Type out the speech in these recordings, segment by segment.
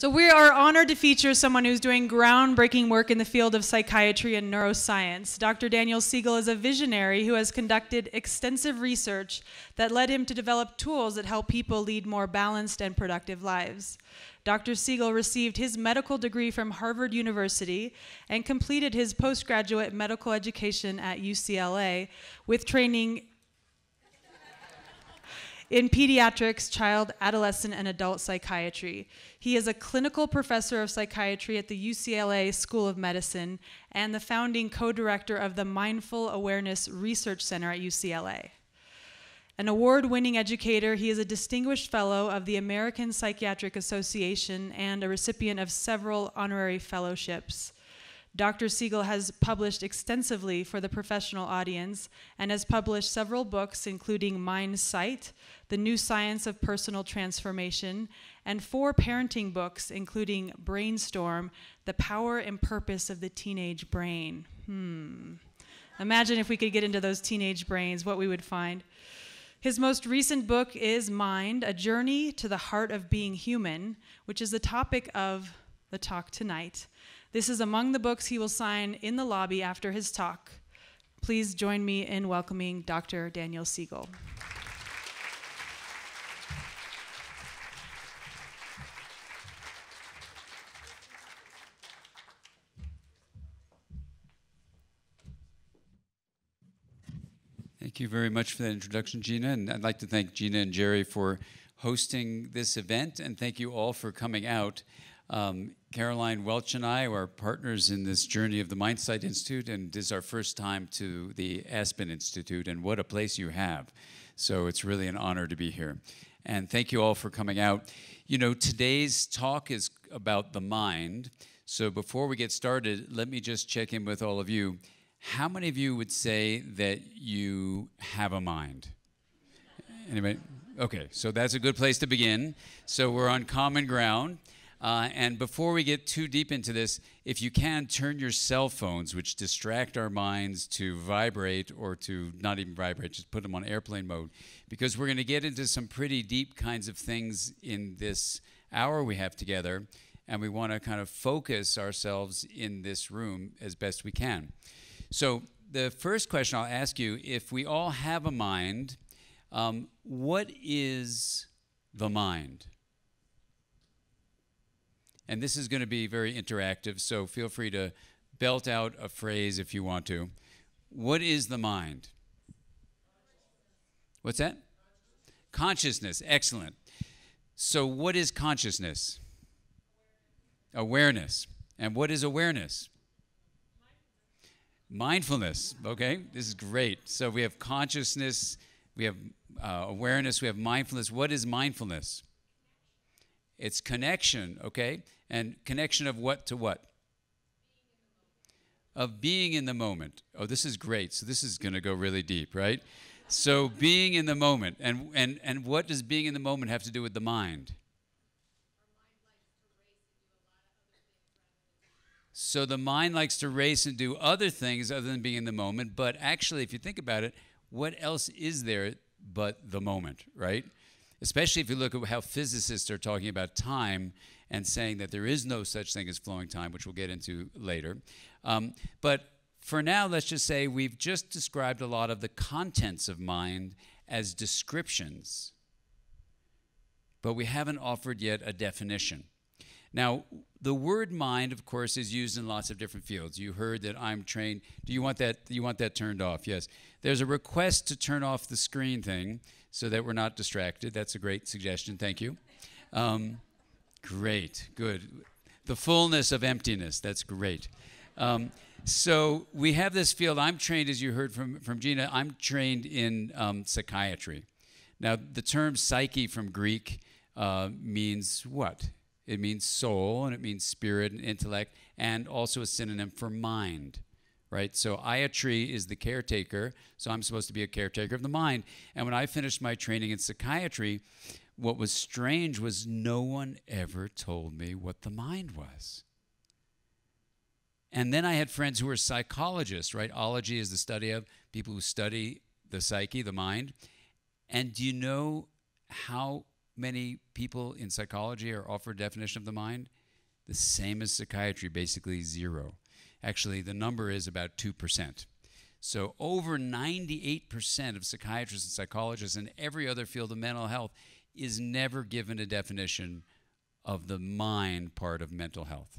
So we are honored to feature someone who's doing groundbreaking work in the field of psychiatry and neuroscience. Dr. Daniel Siegel is a visionary who has conducted extensive research that led him to develop tools that help people lead more balanced and productive lives. Dr. Siegel received his medical degree from Harvard University and completed his postgraduate medical education at UCLA with training in pediatrics, child, adolescent, and adult psychiatry. He is a clinical professor of psychiatry at the UCLA School of Medicine and the founding co-director of the Mindful Awareness Research Center at UCLA. An award-winning educator, he is a distinguished fellow of the American Psychiatric Association and a recipient of several honorary fellowships. Dr. Siegel has published extensively for the professional audience and has published several books, including Mindsight, The New Science of Personal Transformation, and 4 parenting books, including Brainstorm, The Power and Purpose of the Teenage Brain. Imagine if we could get into those teenage brains, what we would find. His most recent book is Mind, A Journey to the Heart of Being Human, which is the topic of the talk tonight. This is among the books he will sign in the lobby after his talk. Please join me in welcoming Dr. Daniel Siegel. Thank you very much for that introduction, Gina. And I'd like to thank Gina and Jerry for hosting this event, and thank you all for coming out. Caroline Welch and I are partners in this journey of the Mindsight Institute, and this is our first time to the Aspen Institute, and what a place you have. So it's really an honor to be here. And thank you all for coming out. You know, today's talk is about the mind. So before we get started, let me just check in with all of you. How many of you would say that you have a mind? Anybody? Okay, so that's a good place to begin. So we're on common ground. And before we get too deep into this, if you can, turn your cell phones, which distract our minds, to vibrate or to not even vibrate, just put them on airplane mode, because we're going to get into some pretty deep kinds of things in this hour we have together, and we want to kind of focus ourselves in this room as best we can. So the first question I'll ask you, if we all have a mind, what is the mind? And this is going to be very interactive, so feel free to belt out a phrase if you want to. What is the mind? What's that? Consciousness. Excellent. So what is consciousness? Awareness. And what is awareness? Mindfulness. Okay, this is great. So we have consciousness, we have awareness, we have mindfulness. What is mindfulness? It's connection, okay? And connection of what to what? Of being in the moment. Oh, this is great. So this is going to go really deep, right? So being in the moment. And what does being in the moment have to do with the mind? So the mind likes to race and do other things other than being in the moment. But actually, if you think about it, what else is there but the moment, right? Especially if you look at how physicists are talking about time and saying that there is no such thing as flowing time, which we'll get into later. But for now, let's just say we've just described a lot of the contents of mind as descriptions, but we haven't offered yet a definition. Now, the word mind, of course, is used in lots of different fields. You heard that I'm trained. Do you want that? You want that turned off? Yes. There's a request to turn off the screen thing so that we're not distracted. That's a great suggestion. Thank you. Great. Good. The fullness of emptiness. That's great. So we have this field. I'm trained, as you heard from Gina, I'm trained in psychiatry. Now, the term psyche from Greek means what? It means soul, and it means spirit and intellect, and also a synonym for mind, right? So iatry is the caretaker, so I'm supposed to be a caretaker of the mind. And when I finished my training in psychiatry, what was strange was no one ever told me what the mind was. And then I had friends who were psychologists, right? Ology is the study of people who study the psyche, the mind. And do you know how many people in psychology are offered definition of the mind? The same as psychiatry, basically zero. Actually, the number is about 2%. So over 98% of psychiatrists and psychologists in every other field of mental health is never given a definition of the mind part of mental health.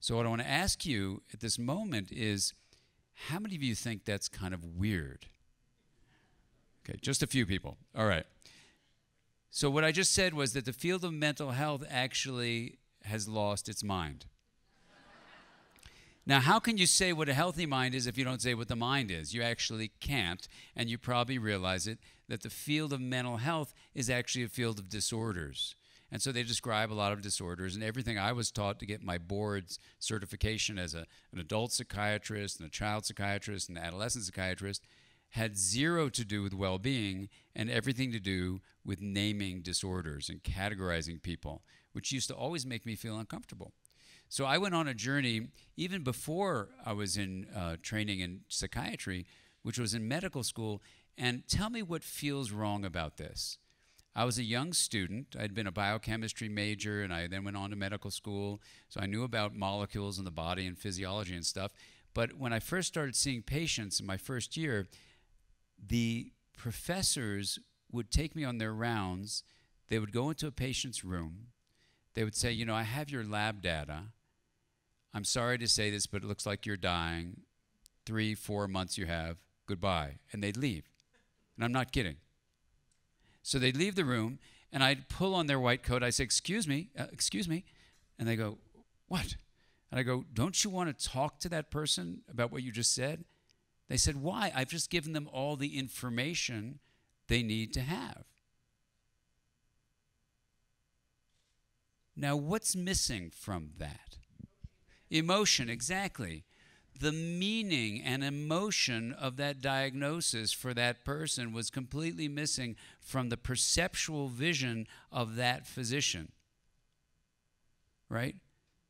So what I want to ask you at this moment is, how many of you think that's kind of weird? Okay, just a few people. All right. So what I just said was that the field of mental health actually has lost its mind. Now, how can you say what a healthy mind is if you don't say what the mind is? You actually can't, and you probably realize it, that the field of mental health is actually a field of disorders. And so they describe a lot of disorders, and everything I was taught to get my board's certification as an adult psychiatrist and a child psychiatrist and an adolescent psychiatrist had zero to do with well-being and everything to do with naming disorders and categorizing people, which used to always make me feel uncomfortable. So I went on a journey, even before I was in training in psychiatry, which was in medical school, and tell me what feels wrong about this. I was a young student. I'd been a biochemistry major, and I then went on to medical school, so I knew about molecules in the body and physiology and stuff. But when I first started seeing patients in my first year, the professors would take me on their rounds. They would go into a patient's room. They would say, you know, I have your lab data. I'm sorry to say this, but it looks like you're dying. 3, 4 months you have. Goodbye. And they'd leave. And I'm not kidding. So they'd leave the room, and I'd pull on their white coat. I'd say, excuse me. And they go, what? And I go, don't you want to talk to that person about what you just said? They said, why? I've just given them all the information they need to have. Now, what's missing from that? Emotion, exactly. The meaning and emotion of that diagnosis for that person was completely missing from the perceptual vision of that physician, right?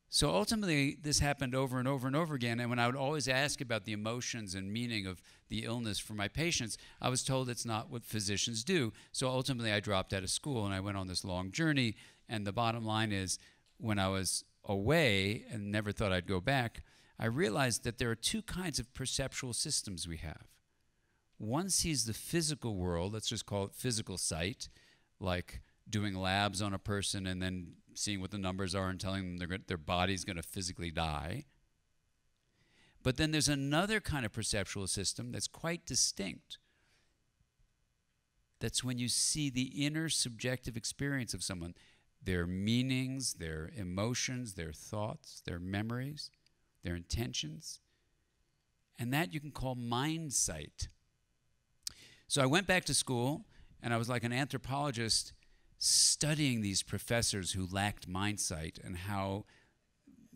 So ultimately, this happened over and over and over again, and when I would always ask about the emotions and meaning of the illness for my patients, I was told it's not what physicians do. So ultimately, I dropped out of school, and I went on this long journey. And the bottom line is, when I was away and never thought I'd go back, I realized that there are two kinds of perceptual systems we have. One sees the physical world, let's just call it physical sight, like doing labs on a person and then seeing what the numbers are and telling them their body's going to physically die. But then there's another kind of perceptual system that's quite distinct. That's when you see the inner subjective experience of someone. Their meanings, their emotions, their thoughts, their memories, their intentions. And that you can call mindsight. So I went back to school, and I was like an anthropologist studying these professors who lacked mindsight and how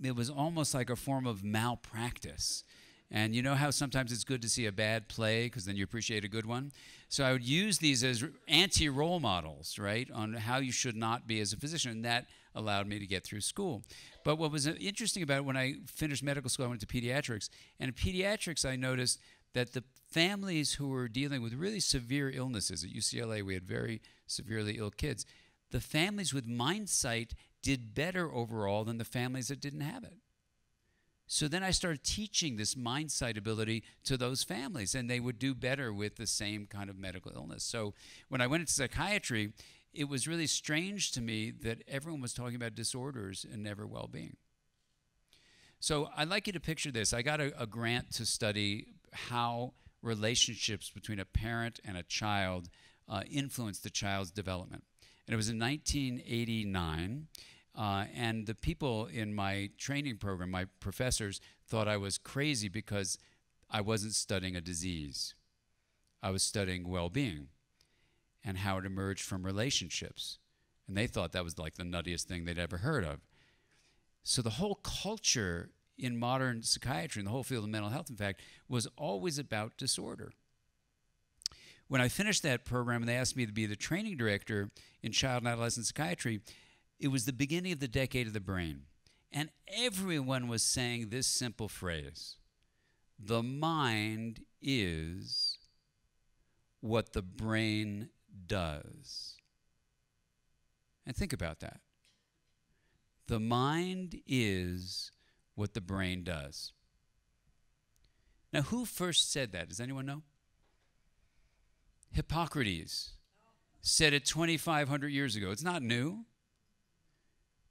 it was almost like a form of malpractice. And you know how sometimes it's good to see a bad play because then you appreciate a good one? So I would use these as anti-role models, right, on how you should not be as a physician. And that allowed me to get through school. But what was interesting about it, when I finished medical school, I went to pediatrics. And in pediatrics, I noticed that the families who were dealing with really severe illnesses, at UCLA we had very severely ill kids, the families with mindsight did better overall than the families that didn't have it. So then I started teaching this mindsight ability to those families, and they would do better with the same kind of medical illness. So when I went into psychiatry, it was really strange to me that everyone was talking about disorders and never well-being. So I'd like you to picture this. I got a grant to study how relationships between a parent and a child influence the child's development. And it was in 1989. And the people in my training program, my professors, thought I was crazy because I wasn't studying a disease. I was studying well-being and how it emerged from relationships. And they thought that was like the nuttiest thing they'd ever heard of. So the whole culture in modern psychiatry, and the whole field of mental health, in fact, was always about disorder. When I finished that program and they asked me to be the training director in child and adolescent psychiatry, it was the beginning of the decade of the brain, and everyone was saying this simple phrase: the mind is what the brain does. And think about that. The mind is what the brain does. Now, who first said that? Does anyone know? Hippocrates said it 2,500 years ago. It's not new.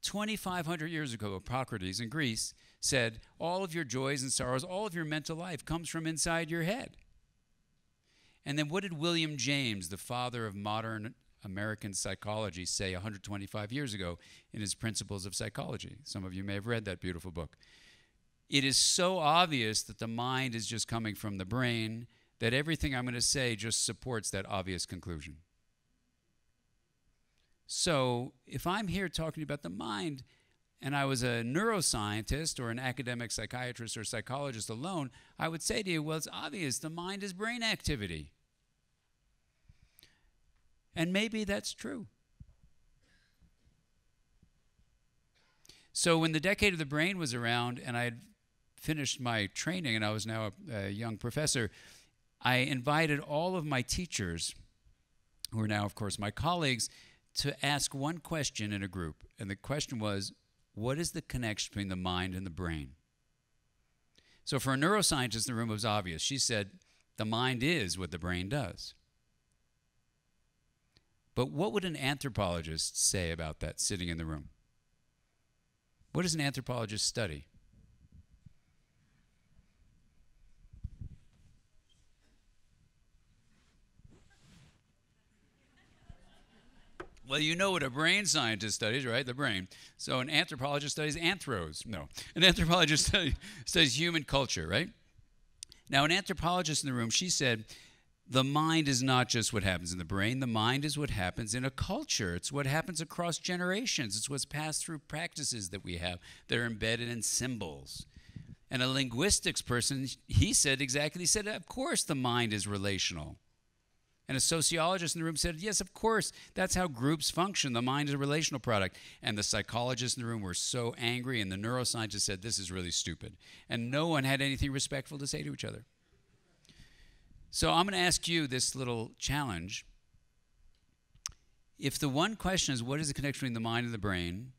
2,500 years ago, Hippocrates in Greece said, all of your joys and sorrows, all of your mental life comes from inside your head. And then what did William James, the father of modern American psychology, say 125 years ago in his Principles of Psychology? Some of you may have read that beautiful book. It is so obvious that the mind is just coming from the brain that everything I'm going to say just supports that obvious conclusion. So if I'm here talking about the mind and I was a neuroscientist or an academic psychiatrist or psychologist alone, I would say to you, well, it's obvious the mind is brain activity. And maybe that's true. So when the decade of the brain was around and I had finished my training and I was now a young professor, I invited all of my teachers, who are now, of course, my colleagues, to ask one question in a group. And the question was, what is the connection between the mind and the brain? So for a neuroscientist in the room, it was obvious. She said, the mind is what the brain does. But what would an anthropologist say about that sitting in the room? What does an anthropologist study? Well, you know what a brain scientist studies, right? The brain. So an anthropologist studies anthros. No. An anthropologist studies human culture, right? Now, an anthropologist in the room, she said, the mind is not just what happens in the brain. The mind is what happens in a culture. It's what happens across generations. It's what's passed through practices that we have that are embedded in symbols. And a linguistics person, he said exactly, he said, of course the mind is relational. And a sociologist in the room said, yes, of course, that's how groups function. The mind is a relational product. And the psychologists in the room were so angry, and the neuroscientist said, this is really stupid. And no one had anything respectful to say to each other. So I'm going to ask you this little challenge. If the one question is, what is the connection between the mind and the brain,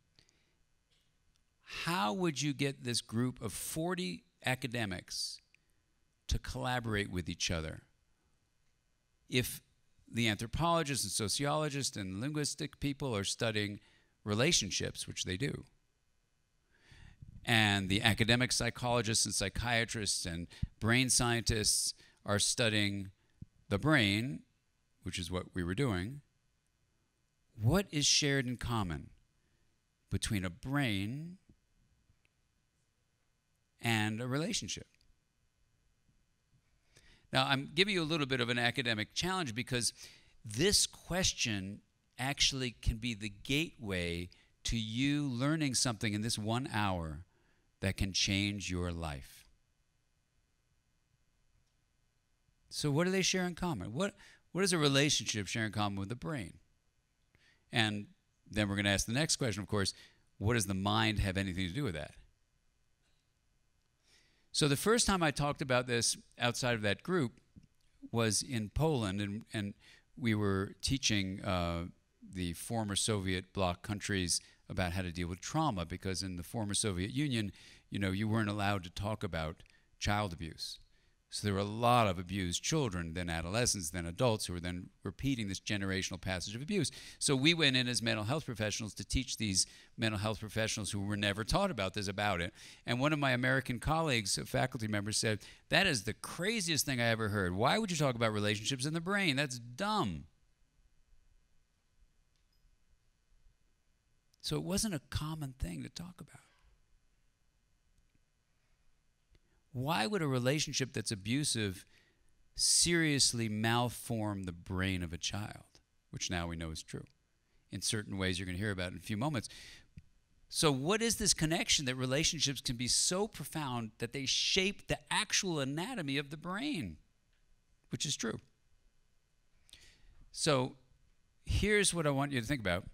how would you get this group of 40 academics to collaborate with each other? If the anthropologists and sociologists and linguistic people are studying relationships, which they do, and the academic psychologists and psychiatrists and brain scientists are studying the brain, which is what we were doing, what is shared in common between a brain and a relationship? Now, I'm giving you a little bit of an academic challenge because this question actually can be the gateway to you learning something in this 1 hour that can change your life. So what do they share in common? What does a relationship share in common with the brain? And then we're going to ask the next question, of course, what does the mind have anything to do with that? So the first time I talked about this outside of that group was in Poland, and we were teaching the former Soviet bloc countries about how to deal with trauma, because in the former Soviet Union, you know, you weren't allowed to talk about child abuse. So there were a lot of abused children, then adolescents, then adults who were then repeating this generational passage of abuse. So we went in as mental health professionals to teach these mental health professionals who were never taught about this about it. And one of my American colleagues, a faculty member, said, that is the craziest thing I ever heard. Why would you talk about relationships in the brain? That's dumb. So it wasn't a common thing to talk about. Why would a relationship that's abusive seriously malform the brain of a child, which now we know is true in certain ways you're going to hear about in a few moments. So what is this connection that relationships can be so profound that they shape the actual anatomy of the brain, which is true? So here's what I want you to think about.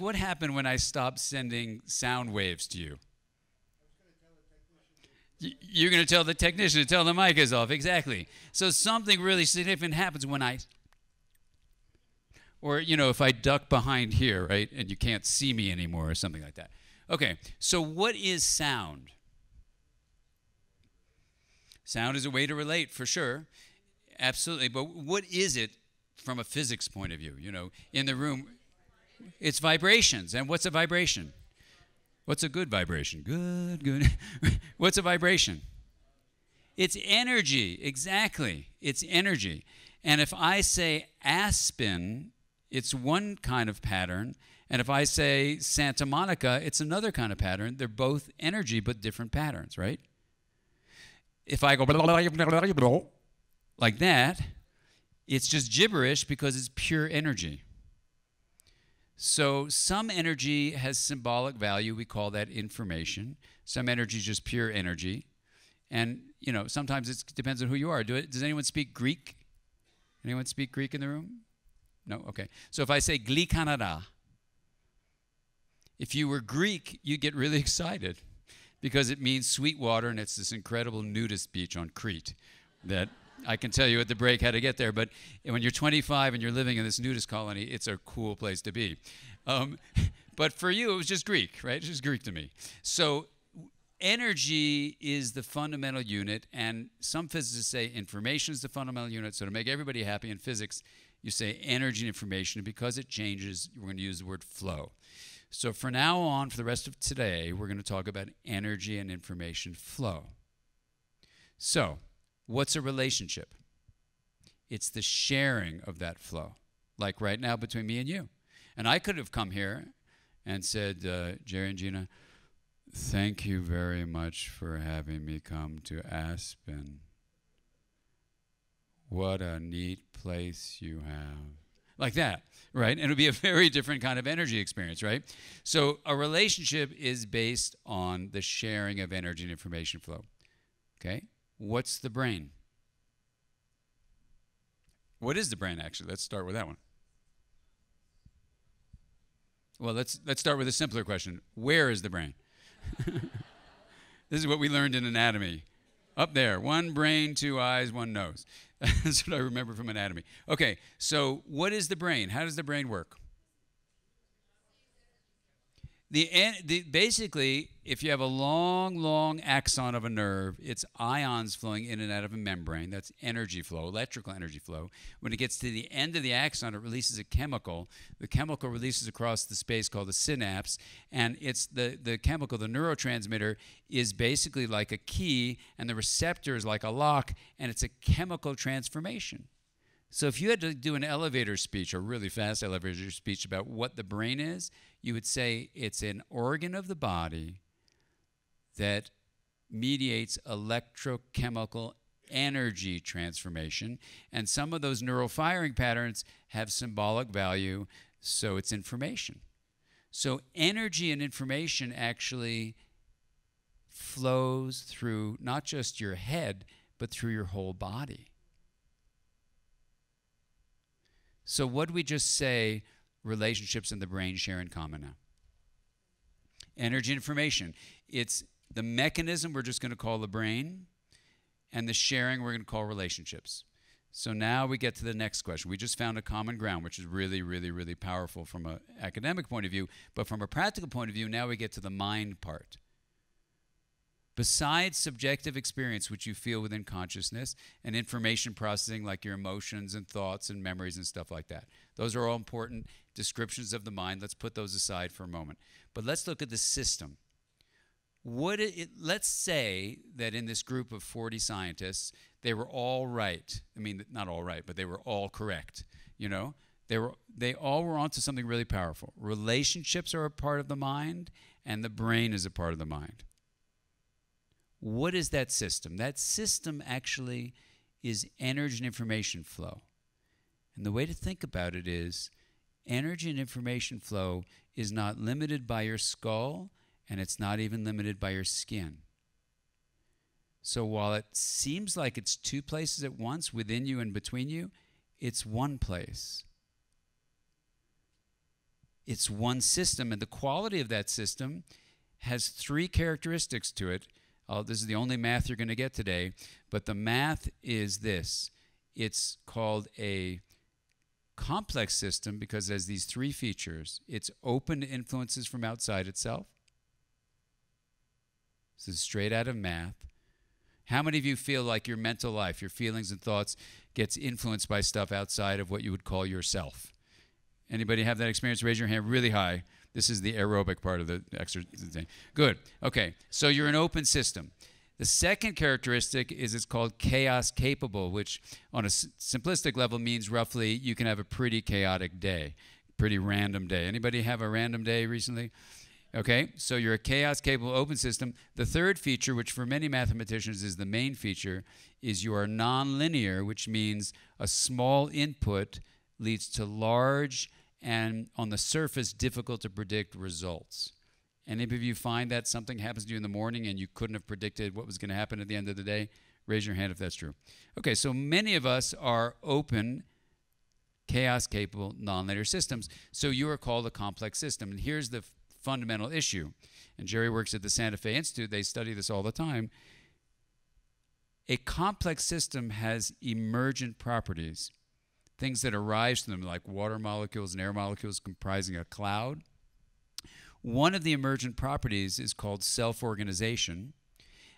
What happened when I stopped sending sound waves to you? You're going to tell the technician to tell the mic is off. Exactly. So something really significant happens when I, or, you know, if I duck behind here, right, and you can't see me anymore or something like that. Okay, so what is sound? Sound is a way to relate, for sure. Absolutely. But what is it from a physics point of view? You know, in the room, it's vibrations. And what's a vibration? What's a good vibration? Good, good. What's a vibration? It's energy, exactly. It's energy. And if I say Aspen, it's one kind of pattern. And if I say Santa Monica, it's another kind of pattern. They're both energy, but different patterns, right? If I go like that, it's just gibberish because it's pure energy. So some energy has symbolic value. We call that information. Some energy is just pure energy. And, you know, sometimes it depends on who you are. Does anyone speak Greek? Anyone speak Greek in the room? No? Okay. So if I say Glikanada, if you were Greek, you'd get really excited because it means sweet water, and it's this incredible nudist beach on Crete that I can tell you at the break how to get there, but when you're 25 and you're living in this nudist colony, it's a cool place to be. But for you, it was just Greek, right? It's just Greek to me. So energy is the fundamental unit, and some physicists say information is the fundamental unit. So to make everybody happy in physics, you say energy and information, and because it changes, we're going to use the word flow. So from now on, for the rest of today, we're going to talk about energy and information flow. So what's a relationship? It's the sharing of that flow, like right now between me and you. And I could have come here and said, Jerry and Gina, thank you very much for having me come to Aspen. What a neat place you have. Like that, right? And it would be a very different kind of energy experience, right? So a relationship is based on the sharing of energy and information flow, okay? What's the brain? What is the brain, actually? Let's start with that one. Well, let's start with a simpler question. Where is the brain? This is what we learned in anatomy. Up there, one brain, two eyes, one nose. That's what I remember from anatomy. Okay, so what is the brain? How does the brain work? Basically, if you have a long axon of a nerve, it's ions flowing in and out of a membrane. That's energy flow, electrical energy flow. When it gets to the end of the axon, it releases a chemical. The chemical releases across the space called the synapse, and it's the chemical, the neurotransmitter, is basically like a key, and the receptor is like a lock, and it's a chemical transformation. So if you had to do an elevator speech, a really fast elevator speech about what the brain is, you would say it's an organ of the body that mediates electrochemical energy transformation. And some of those neural firing patterns have symbolic value, so it's information. So energy and information actually flows through not just your head, but through your whole body. So what do we just say relationships and the brain share in common now? Energy information. It's the mechanism we're just going to call the brain, and the sharing we're going to call relationships. So now we get to the next question. We just found a common ground, which is really powerful from an academic point of view. But from a practical point of view, now we get to the mind part. Besides subjective experience, which you feel within consciousness, and information processing like your emotions and thoughts and memories and stuff like that. Those are all important descriptions of the mind. Let's put those aside for a moment. But let's look at the system. Let's say that in this group of 40 scientists, they were all right. I mean, not all right, but they were all correct. You know, they all were onto something really powerful. Relationships are a part of the mind, and the brain is a part of the mind. What is that system? That system actually is energy and information flow. And the way to think about it is energy and information flow is not limited by your skull, and it's not even limited by your skin. So while it seems like it's two places at once, within you and between you, it's one place. It's one system, and the quality of that system has three characteristics to it. This is the only math you're going to get today, but the math is this. It's called a complex system because it has these three features. It's open to influences from outside itself. This is straight out of math. How many of you feel like your mental life, your feelings and thoughts gets influenced by stuff outside of what you would call yourself? Anybody have that experience? Raise your hand really high. This is the aerobic part of the exercise thing. Good. Okay. So you're an open system. The second characteristic is it's called chaos capable, which on a simplistic level means roughly you can have a pretty chaotic day, pretty random day. Anybody have a random day recently? Okay. So you're a chaos capable open system. The third feature, which for many mathematicians is the main feature, is you are nonlinear, which means a small input leads to large and on the surface difficult to predict results. Any of you find that something happens to you in the morning and you couldn't have predicted what was going to happen at the end of the day? Raise your hand if that's true. Okay, so many of us are open, chaos-capable, nonlinear systems. So you are called a complex system. And here's the fundamental issue. And Jerry works at the Santa Fe Institute. They study this all the time. A complex system has emergent properties, things that arise from them, like water molecules and air molecules comprising a cloud. One of the emergent properties is called self-organization.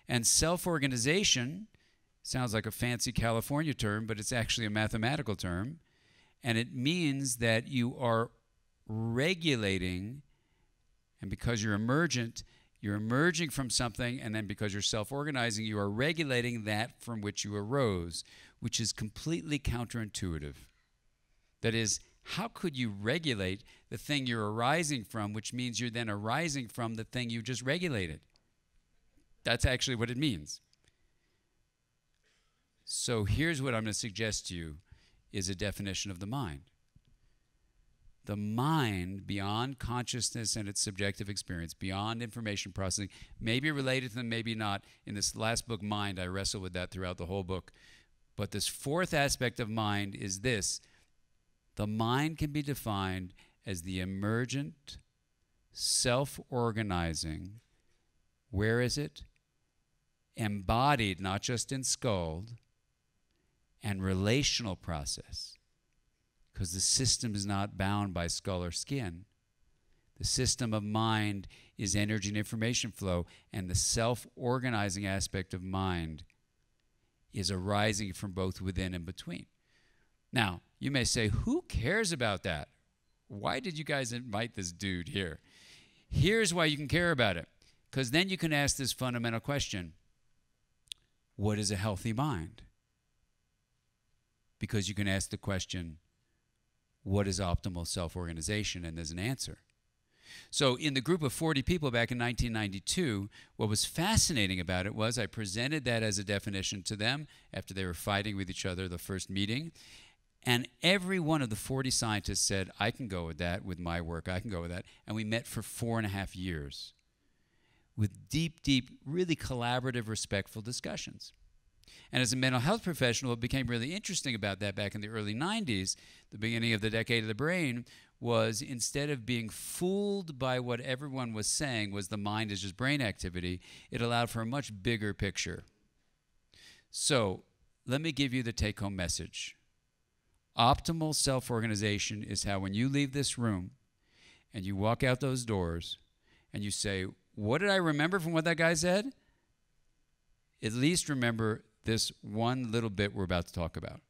And self-organization sounds like a fancy California term, but it's actually a mathematical term. And it means that you are regulating, and because you're emergent, you're emerging from something, and then because you're self-organizing, you are regulating that from which you arose, which is completely counterintuitive. That is, how could you regulate the thing you're arising from, which means you're then arising from the thing you just regulated? That's actually what it means. So here's what I'm going to suggest to you is a definition of the mind. The mind, beyond consciousness and its subjective experience, beyond information processing, maybe related to them, maybe not. In this last book, Mind, I wrestle with that throughout the whole book. But this fourth aspect of mind is this. The mind can be defined as the emergent, self-organizing, where is it? Embodied, not just enskulled, and relational process. Because the system is not bound by skull or skin. The system of mind is energy and information flow, and the self-organizing aspect of mind is arising from both within and between. Now, you may say, who cares about that? Why did you guys invite this dude here? Here's why you can care about it, because then you can ask this fundamental question. What is a healthy mind? Because you can ask the question, what is optimal self-organization? And there's an answer. So in the group of 40 people back in 1992, what was fascinating about it was I presented that as a definition to them after they were fighting with each other the first meeting. And every one of the 40 scientists said, I can go with that, with my work, I can go with that. And we met for 4.5 years with deep, deep, really collaborative, respectful discussions. And as a mental health professional, what became really interesting about that back in the early 90s, the beginning of the decade of the brain, was instead of being fooled by what everyone was saying was the mind is just brain activity, it allowed for a much bigger picture. So let me give you the take-home message. Optimal self-organization is how when you leave this room and you walk out those doors and you say, what did I remember from what that guy said? At least remember this one little bit we're about to talk about.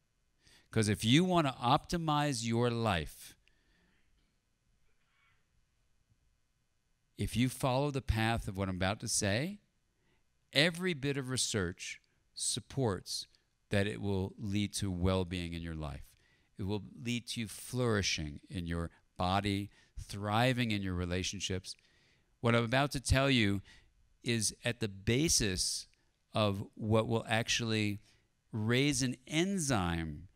Because if you want to optimize your life, if you follow the path of what I'm about to say, every bit of research supports that it will lead to well-being in your life. It will lead to you flourishing in your body, thriving in your relationships. What I'm about to tell you is at the basis of what will actually raise an enzyme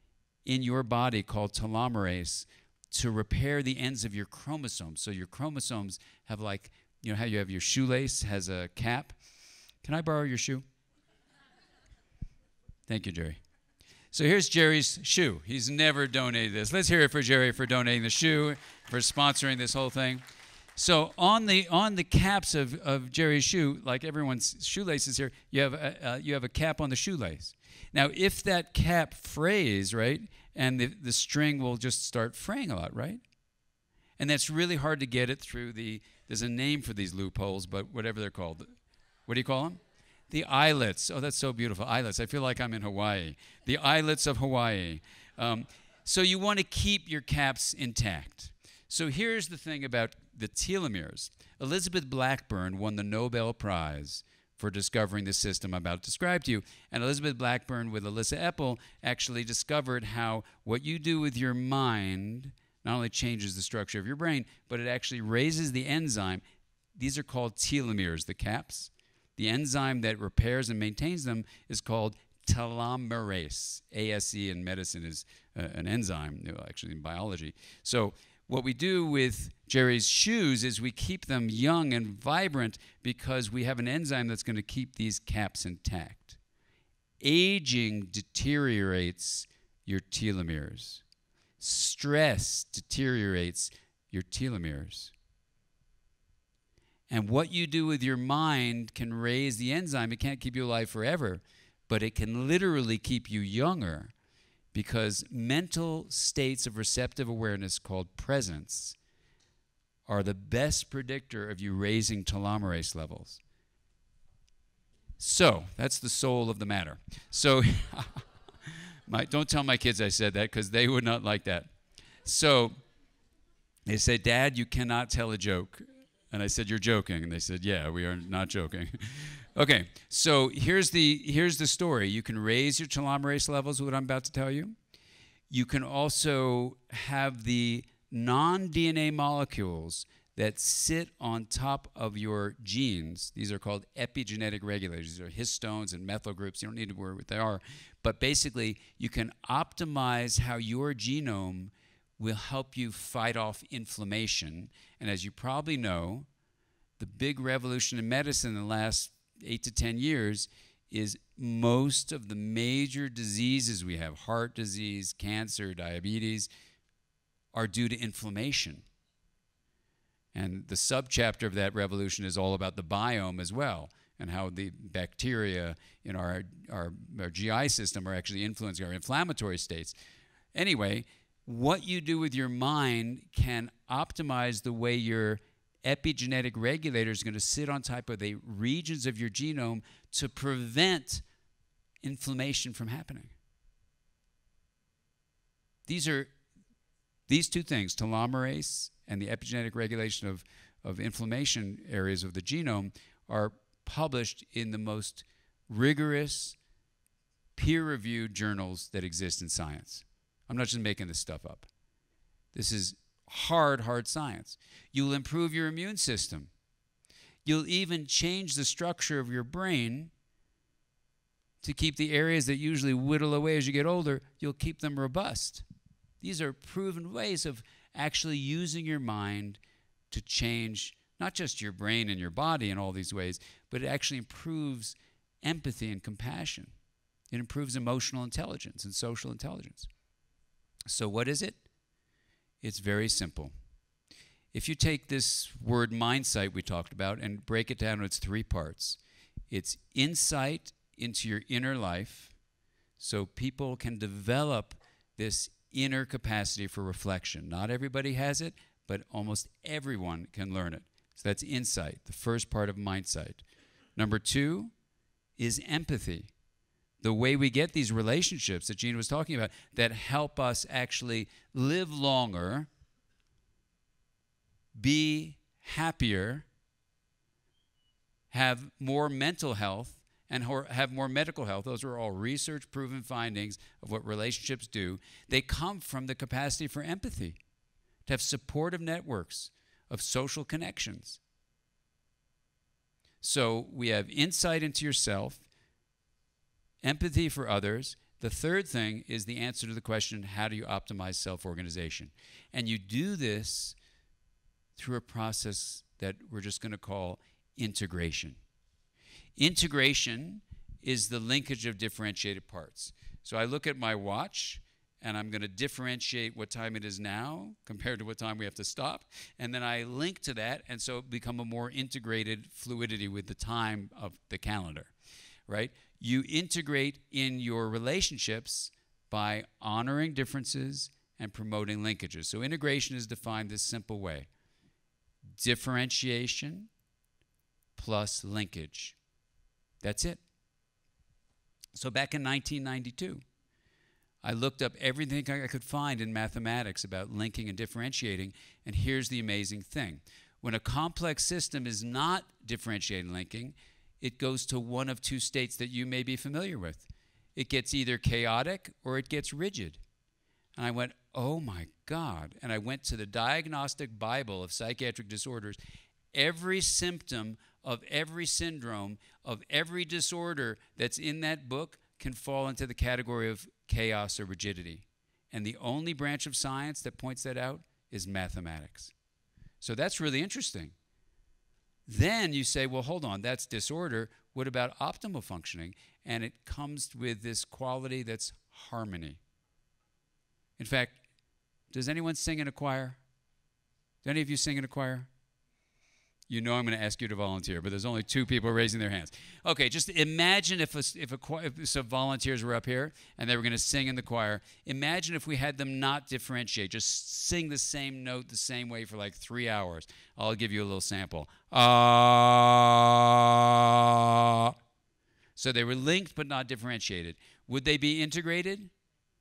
in your body called telomerase to repair the ends of your chromosomes. So your chromosomes have, like, you know how you have your shoelace has a cap. Can I borrow your shoe? Thank you, Jerry. So here's Jerry's shoe. He's never donated this. Let's hear it for Jerry for donating the shoe, for sponsoring this whole thing. So on the caps of Jerry's shoe, like everyone's shoelaces here, you have a cap on the shoelace. Now, if that cap frays, right, and the string will just start fraying a lot, right? And that's really hard to get it through the, there's a name for these loopholes, but whatever they're called. What do you call them? The islets. Oh, that's so beautiful, islets. I feel like I'm in Hawaii. The islets of Hawaii. So you want to keep your caps intact. So here's the thing about the telomeres. Elizabeth Blackburn won the Nobel Prize for discovering the system I'm about to describe to you. And Elizabeth Blackburn with Alyssa Eppel actually discovered how what you do with your mind not only changes the structure of your brain, but it actually raises the enzyme. These are called telomeres, the caps. The enzyme that repairs and maintains them is called telomerase. ASE in medicine is an enzyme, actually in biology. So what we do with Jerry's shoes is we keep them young and vibrant because we have an enzyme that's going to keep these caps intact. Aging deteriorates your telomeres. Stress deteriorates your telomeres. And what you do with your mind can raise the enzyme. It can't keep you alive forever, but it can literally keep you younger because mental states of receptive awareness called presence are the best predictor of you raising telomerase levels. So that's the soul of the matter. So don't tell my kids I said that because they would not like that. So they said, Dad, you cannot tell a joke. And I said, you're joking. And they said, yeah, we are not joking. Okay, so here's the story. You can raise your telomerase levels with what I'm about to tell you. You can also have the non-DNA molecules that sit on top of your genes. These are called epigenetic regulators. These are histones and methyl groups. You don't need to worry what they are. But basically, you can optimize how your genome will help you fight off inflammation. And as you probably know, the big revolution in medicine in the last 8 to 10 years is most of the major diseases we have, heart disease, cancer, diabetes, are due to inflammation. And the subchapter of that revolution is all about the biome as well, and how the bacteria in our GI system are actually influencing our inflammatory states. Anyway, what you do with your mind can optimize the way your epigenetic regulator is going to sit on top of the regions of your genome to prevent inflammation from happening. These two things, telomerase and the epigenetic regulation of inflammation areas of the genome, are published in the most rigorous peer-reviewed journals that exist in science. I'm not just making this stuff up. This is hard, hard science. You'll improve your immune system. You'll even change the structure of your brain to keep the areas that usually whittle away as you get older, you'll keep them robust. These are proven ways of actually using your mind to change not just your brain and your body in all these ways, but it actually improves empathy and compassion. It improves emotional intelligence and social intelligence. So what is it? It's very simple. If you take this word mindsight we talked about and break it down into its three parts, it's insight into your inner life so people can develop this inner capacity for reflection. Not everybody has it, but almost everyone can learn it. So that's insight, the first part of mindsight. Number two is empathy. The way we get these relationships that Gina was talking about that help us actually live longer, be happier, have more mental health, and have more medical health. Those are all research-proven findings of what relationships do. They come from the capacity for empathy, to have supportive networks of social connections. So we have insight into yourself, empathy for others. The third thing is the answer to the question, how do you optimize self-organization? And you do this through a process that we're just going to call integration. Integration is the linkage of differentiated parts. So I look at my watch and I'm going to differentiate what time it is now compared to what time we have to stop, and then I link to that, and so it become a more integrated fluidity with the time of the calendar, right? You integrate in your relationships by honoring differences and promoting linkages. So integration is defined this simple way: differentiation plus linkage. That's it. So back in 1992, I looked up everything I could find in mathematics about linking and differentiating, and here's the amazing thing. When a complex system is not differentiating and linking, it goes to one of two states that you may be familiar with. It gets either chaotic or it gets rigid. And I went, oh my God. And I went to the diagnostic Bible of psychiatric disorders. Every symptom of every syndrome, of every disorder that's in that book can fall into the category of chaos or rigidity. And the only branch of science that points that out is mathematics. So that's really interesting. Then you say, well, hold on, that's disorder. What about optimal functioning? And it comes with this quality that's harmony. In fact, does anyone sing in a choir? Do any of you sing in a choir? You know I'm going to ask you to volunteer, but there's only two people raising their hands. Okay, just imagine if some volunteers were up here and they were going to sing in the choir. Imagine if we had them not differentiate, just sing the same note the same way for like 3 hours. I'll give you a little sample. So they were linked but not differentiated. Would they be integrated?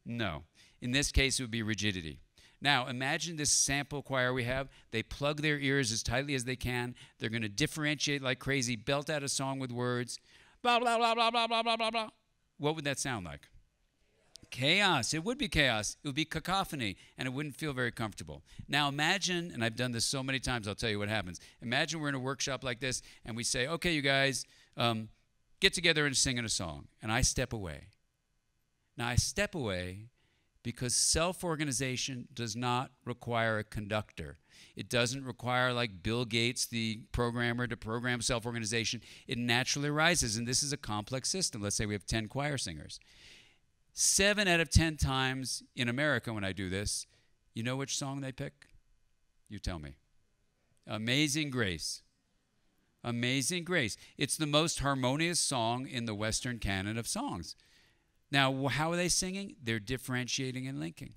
No. In this case, it would be rigidity. Now, imagine this sample choir we have. They plug their ears as tightly as they can. They're going to differentiate like crazy, belt out a song with words. Blah, blah, blah, blah, blah, blah, blah, blah, blah. What would that sound like? Chaos. It would be chaos. It would be cacophony, and it wouldn't feel very comfortable. Now, imagine, and I've done this so many times, I'll tell you what happens. Imagine we're in a workshop like this, and we say, okay, you guys, get together and sing in a song. And I step away. Now, I step away because self-organization does not require a conductor. It doesn't require, like Bill Gates, the programmer, to program self-organization. It naturally arises, and this is a complex system. Let's say we have 10 choir singers. 7 out of 10 times in America when I do this, you know which song they pick? You tell me. Amazing Grace. Amazing Grace. It's the most harmonious song in the Western canon of songs. Now, how are they singing? They're differentiating and linking.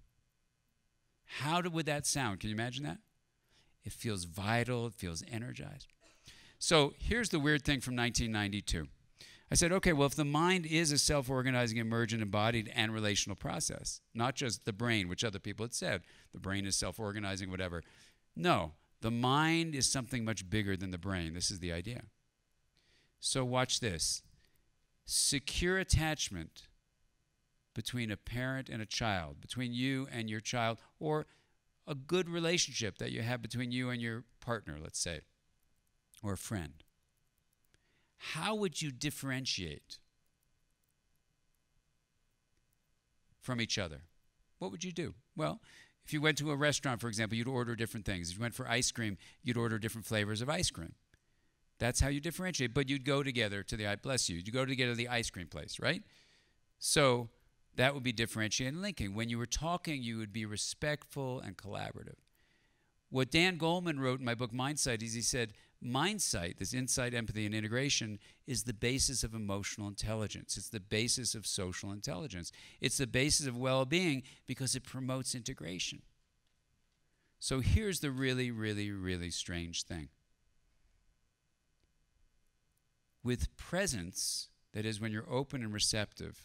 Would that sound? Can you imagine that? It feels vital. It feels energized. So here's the weird thing from 1992. I said, okay, well, if the mind is a self-organizing, emergent, embodied, and relational process, not just the brain, which other people had said, the brain is self-organizing, whatever. No, the mind is something much bigger than the brain. This is the idea. So watch this. Secure attachment between a parent and a child, between you and your child, or a good relationship that you have between you and your partner, let's say, or a friend. How would you differentiate from each other? What would you do? Well, if you went to a restaurant, for example, you'd order different things. If you went for ice cream, you'd order different flavors of ice cream. That's how you differentiate, but you'd go together to the, I bless you, you'd go together to the ice cream place, right? So that would be differentiating and linking. When you were talking, you would be respectful and collaborative. What Dan Goleman wrote in my book, Mindsight, is he said, Mindsight, this insight, empathy, and integration, is the basis of emotional intelligence. It's the basis of social intelligence. It's the basis of well-being because it promotes integration. So here's the really, really, really strange thing. With presence, that is when you're open and receptive,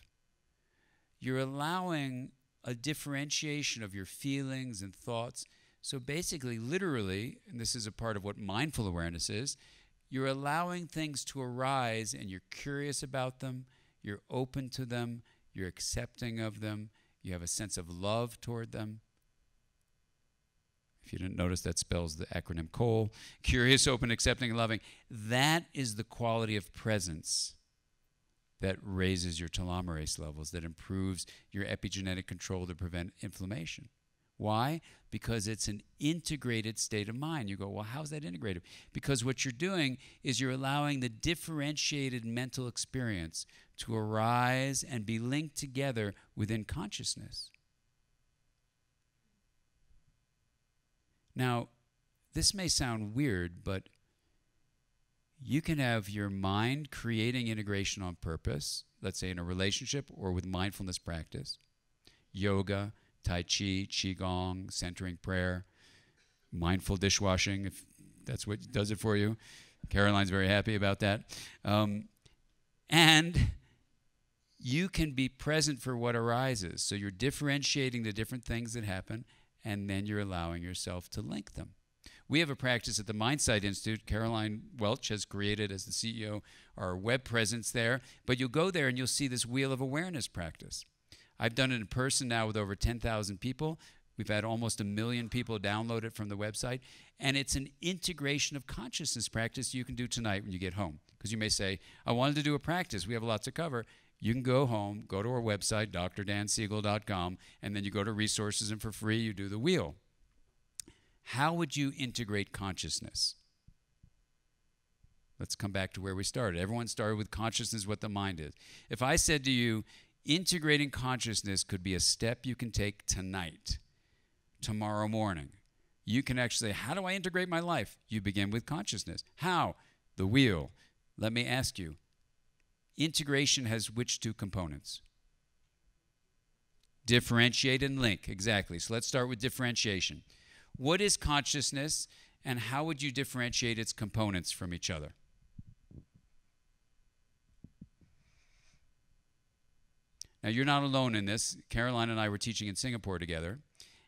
you're allowing a differentiation of your feelings and thoughts. So basically, literally, and this is a part of what mindful awareness is, you're allowing things to arise and you're curious about them, you're open to them, you're accepting of them, you have a sense of love toward them. If you didn't notice, that spells the acronym COLE. Curious, open, accepting, and loving. That is the quality of presence that raises your telomerase levels, that improves your epigenetic control to prevent inflammation. Why? Because it's an integrated state of mind. You go, well, how's that integrated? Because what you're doing is you're allowing the differentiated mental experience to arise and be linked together within consciousness. Now, this may sound weird, but you can have your mind creating integration on purpose, let's say in a relationship or with mindfulness practice, yoga, tai chi, qigong, centering prayer, mindful dishwashing, if that's what does it for you. Caroline's very happy about that. And you can be present for what arises. So you're differentiating the different things that happen, and then you're allowing yourself to link them. We have a practice at the Mindsight Institute. Caroline Welch has created, as the CEO, our web presence there. But you'll go there and you'll see this Wheel of Awareness practice. I've done it in person now with over 10,000 people. We've had almost 1 million people download it from the website. And it's an integration of consciousness practice you can do tonight when you get home. Because you may say, I wanted to do a practice. We have a lot to cover. You can go home, go to our website, drdansiegel.com, and then you go to resources, and for free you do the wheel. How would you integrate consciousness? Let's come back to where we started. Everyone started with consciousness, what the mind is. If I said to you, integrating consciousness could be a step you can take tonight, tomorrow morning. You can actually say, how do I integrate my life? You begin with consciousness. How? The wheel. Let me ask you, integration has which two components? Differentiate and link, exactly. So let's start with differentiation. What is consciousness, and how would you differentiate its components from each other? Now, you're not alone in this. Caroline and I were teaching in Singapore together,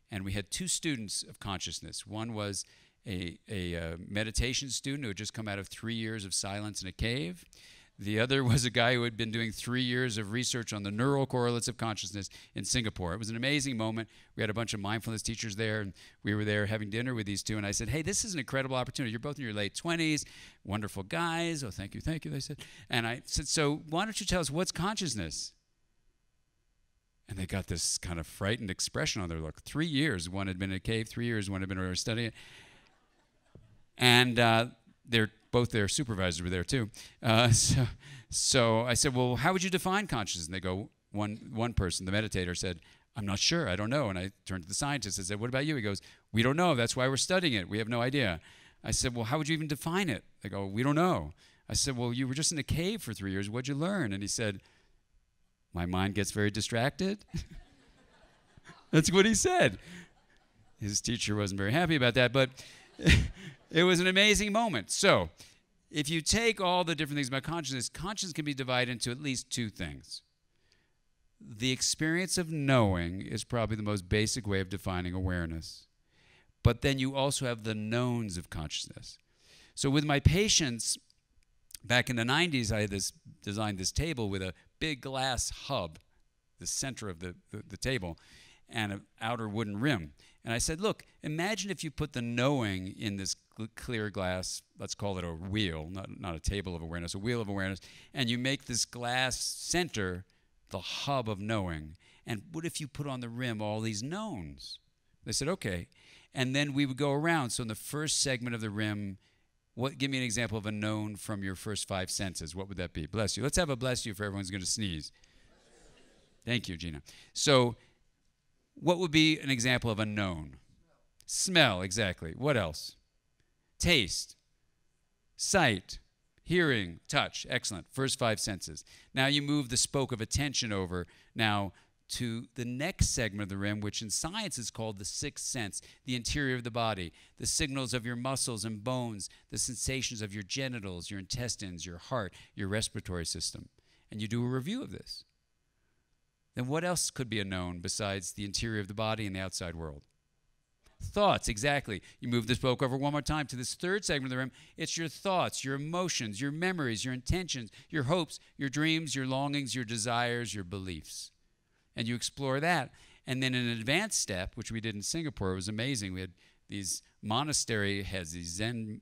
and we had two students of consciousness. One was a meditation student who had just come out of 3 years of silence in a cave. The other was a guy who had been doing 3 years of research on the neural correlates of consciousness in Singapore. It was an amazing moment. We had a bunch of mindfulness teachers there, and we were there having dinner with these two, and I said, hey, this is an incredible opportunity. You're both in your late 20s, wonderful guys. Oh, thank you, thank you, they said. And I said, so why don't you tell us what's consciousness? And they got this kind of frightened expression on their look. 3 years, one had been in a cave, 3 years, one had been studying it. And both their supervisors were there too. So I said, well, how would you define consciousness? And they go, one person, the meditator, said, I'm not sure, I don't know. And I turned to the scientist and said, what about you? He goes, we don't know, that's why we're studying it, we have no idea. I said, well, how would you even define it? They go, we don't know. I said, well, you were just in a cave for 3 years, what'd you learn? And he said, my mind gets very distracted. That's what he said. His teacher wasn't very happy about that, but it was an amazing moment. So if you take all the different things about consciousness, consciousness can be divided into at least two things. The experience of knowing is probably the most basic way of defining awareness. But then you also have the knowns of consciousness. So with my patients, back in the 90s, I had designed this table with a big glass hub, the center of the table, and an outer wooden rim. And I said, look, imagine if you put the knowing in this clear glass, let's call it a wheel, not a table of awareness, a wheel of awareness, and you make this glass center the hub of knowing. And what if you put on the rim all these knowns? They said, okay. And then we would go around. So in the first segment of the rim, give me an example of a known from your first 5 senses. What would that be? Bless you. Let's have a bless you for everyone's going to sneeze. Thank you, Gina. So what would be an example of a known? Smell, exactly. What else? Taste, sight, hearing, touch. Excellent. First 5 senses. Now you move the spoke of attention over now to the next segment of the rim, which in science is called the sixth sense, the interior of the body, the signals of your muscles and bones, the sensations of your genitals, your intestines, your heart, your respiratory system. And you do a review of this. Then what else could be a known besides the interior of the body and the outside world? Thoughts, exactly. You move this spoke over one more time to this third segment of the rim. It's your thoughts, your emotions, your memories, your intentions, your hopes, your dreams, your longings, your desires, your beliefs. And you explore that. And then an advanced step, which we did in Singapore, it was amazing. We had these monastery heads, these Zen,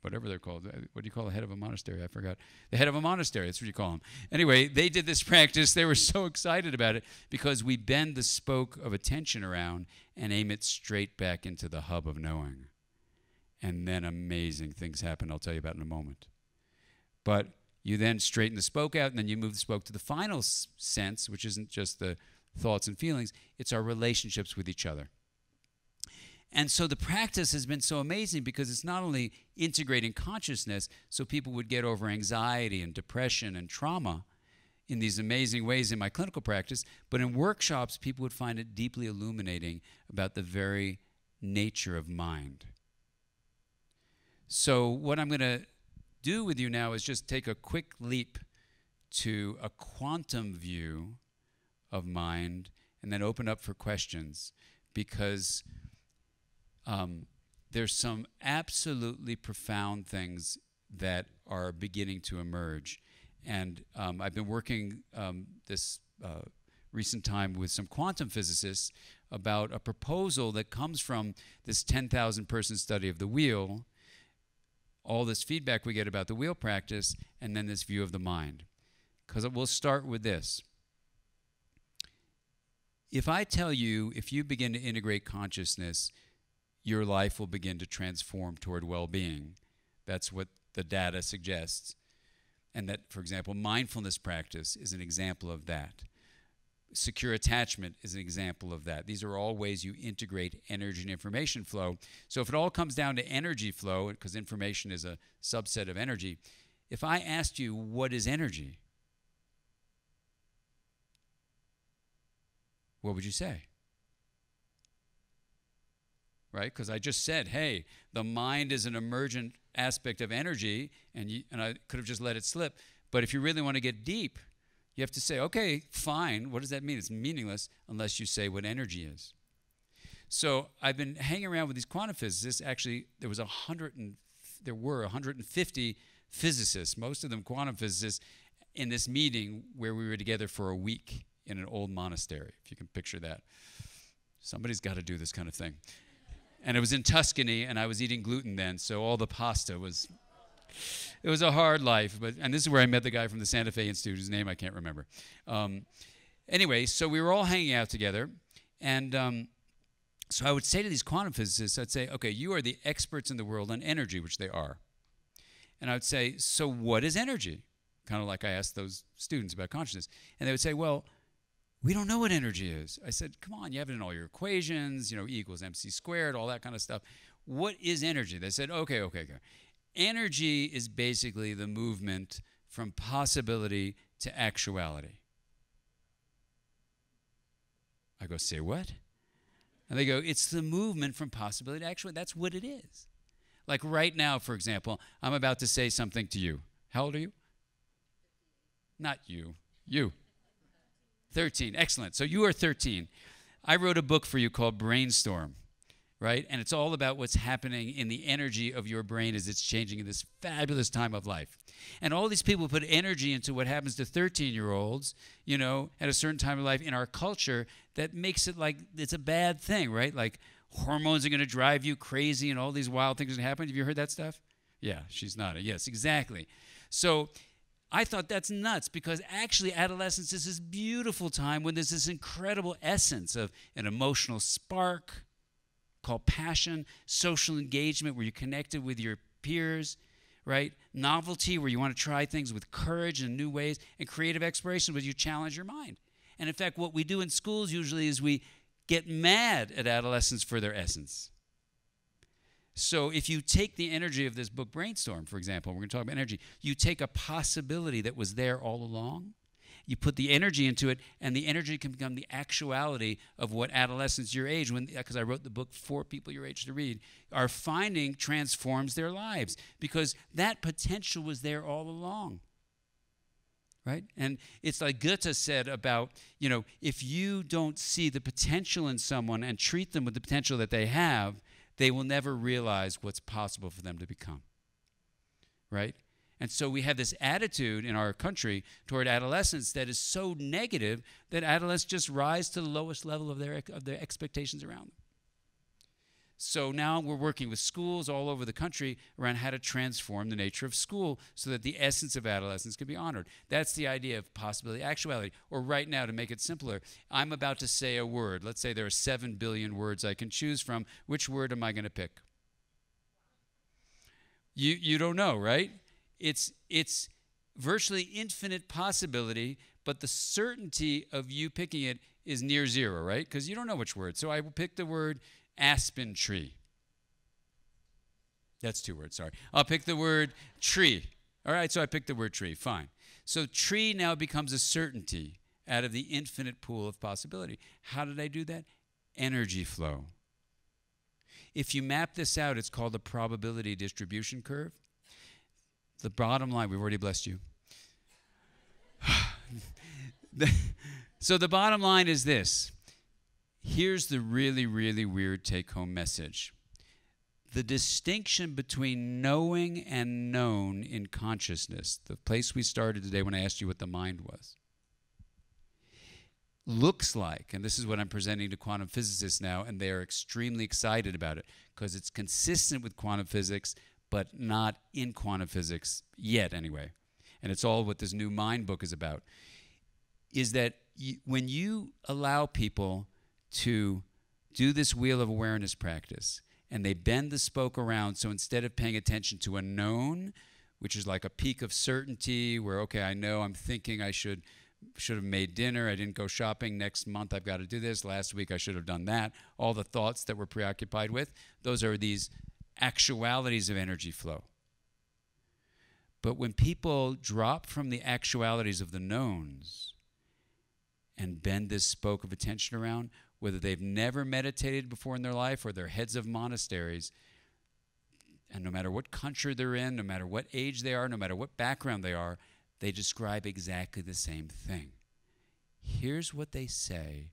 whatever they're called. What do you call the head of a monastery? I forgot. The head of a monastery, that's what you call them. Anyway, they did this practice. They were so excited about it because we bend the spoke of attention around and aim it straight back into the hub of knowing. And then amazing things happen, I'll tell you about in a moment. But you then straighten the spoke out, and then you move the spoke to the final sense, which isn't just the thoughts and feelings. It's our relationships with each other. And so the practice has been so amazing because it's not only integrating consciousness so people would get over anxiety and depression and trauma in these amazing ways in my clinical practice, but in workshops, people would find it deeply illuminating about the very nature of mind. So what I'm going to do with you now is just take a quick leap to a quantum view of mind and then open up for questions, because there's some absolutely profound things that are beginning to emerge. And I've been working this recent time with some quantum physicists about a proposal that comes from this 10,000 person study of the wheel, all this feedback we get about the wheel practice, and then this view of the mind. Because we'll start with this. If I tell you, if you begin to integrate consciousness, your life will begin to transform toward well-being. That's what the data suggests. And that, for example, mindfulness practice is an example of that. Secure attachment is an example of that. These are all ways you integrate energy and information flow. So if it all comes down to energy flow, because information is a subset of energy, if I asked you, what is energy? What would you say? Right? Because I just said, hey, the mind is an emergent aspect of energy, and I could have just let it slip. But if you really want to get deep, you have to say, okay, fine. What does that mean? It's meaningless unless you say what energy is. So I've been hanging around with these quantum physicists. Actually, there was 150 physicists, most of them quantum physicists, in this meeting where we were together for a week in an old monastery, if you can picture that. Somebody's got to do this kind of thing. And it was in Tuscany, and I was eating gluten then, so all the pasta was, it was a hard life. But, and this is where I met the guy from the Santa Fe Institute, whose name I can't remember. Anyway, so we were all hanging out together, and so I would say to these quantum physicists, I'd say, okay, you are the experts in the world on energy, which they are. And I would say, so what is energy? Kind of like I asked those students about consciousness. And they would say, well, we don't know what energy is. I said, come on, you have it in all your equations, you know, E equals MC squared, all that kind of stuff. What is energy? They said, okay. Energy is basically the movement from possibility to actuality. I go, say what? And they go, it's the movement from possibility to actuality. That's what it is. Like right now, for example, I'm about to say something to you. How old are you? Not you, you. 13, excellent. So you are 13. I wrote a book for you called Brainstorm, right? And it's all about what's happening in the energy of your brain as it's changing in this fabulous time of life. And all these people put energy into what happens to 13-year-olds, you know, at a certain time of life in our culture that makes it like it's a bad thing, right? Like hormones are going to drive you crazy and all these wild things are going to happen. Have you heard that stuff? Yeah, she's nodding. Yes, exactly. So I thought that's nuts, because actually adolescence is this beautiful time when there's this incredible essence of an emotional spark called passion, social engagement where you're connected with your peers, right? Novelty where you want to try things with courage and new ways, and creative exploration where you challenge your mind. And in fact, what we do in schools usually is we get mad at adolescents for their essence. So if you take the energy of this book Brainstorm, for example, we're going to talk about energy, you take a possibility that was there all along, you put the energy into it, and the energy can become the actuality of what adolescents your age, because I wrote the book for people your age to read, are finding transforms their lives, because that potential was there all along. Right? And it's like Goethe said about, you know, if you don't see the potential in someone and treat them with the potential that they have, they will never realize what's possible for them to become, right? And so we have this attitude in our country toward adolescence that is so negative that adolescents just rise to the lowest level of their expectations around them. So now we're working with schools all over the country around how to transform the nature of school so that the essence of adolescence can be honored. That's the idea of possibility, actuality. Or right now, to make it simpler, I'm about to say a word. Let's say there are 7 billion words I can choose from. Which word am I going to pick? You don't know, right? It's virtually infinite possibility, but the certainty of you picking it is near zero, right? Because you don't know which word. So I will pick the word aspen tree. That's two words, sorry. I'll pick the word tree. All right, so I picked the word tree, fine. So tree now becomes a certainty out of the infinite pool of possibility. How did I do that? Energy flow. If you map this out, it's called the probability distribution curve. The bottom line, we've already blessed you. So the bottom line is this. Here's the really, really weird take-home message. The distinction between knowing and known in consciousness, the place we started today when I asked you what the mind was, looks like, and this is what I'm presenting to quantum physicists now, and they are extremely excited about it because it's consistent with quantum physics, but not in quantum physics yet anyway. And it's all what this new Mind book is about, is that when you allow people to do this wheel of awareness practice, and they bend the spoke around, so instead of paying attention to a known, which is like a peak of certainty where, okay, I know I'm thinking I should have made dinner, I didn't go shopping, next month I've got to do this, last week I should have done that, all the thoughts that we're preoccupied with, those are these actualities of energy flow. But when people drop from the actualities of the knowns and bend this spoke of attention around, whether they've never meditated before in their life or they're heads of monasteries, and no matter what country they're in, no matter what age they are, no matter what background they are, they describe exactly the same thing. Here's what they say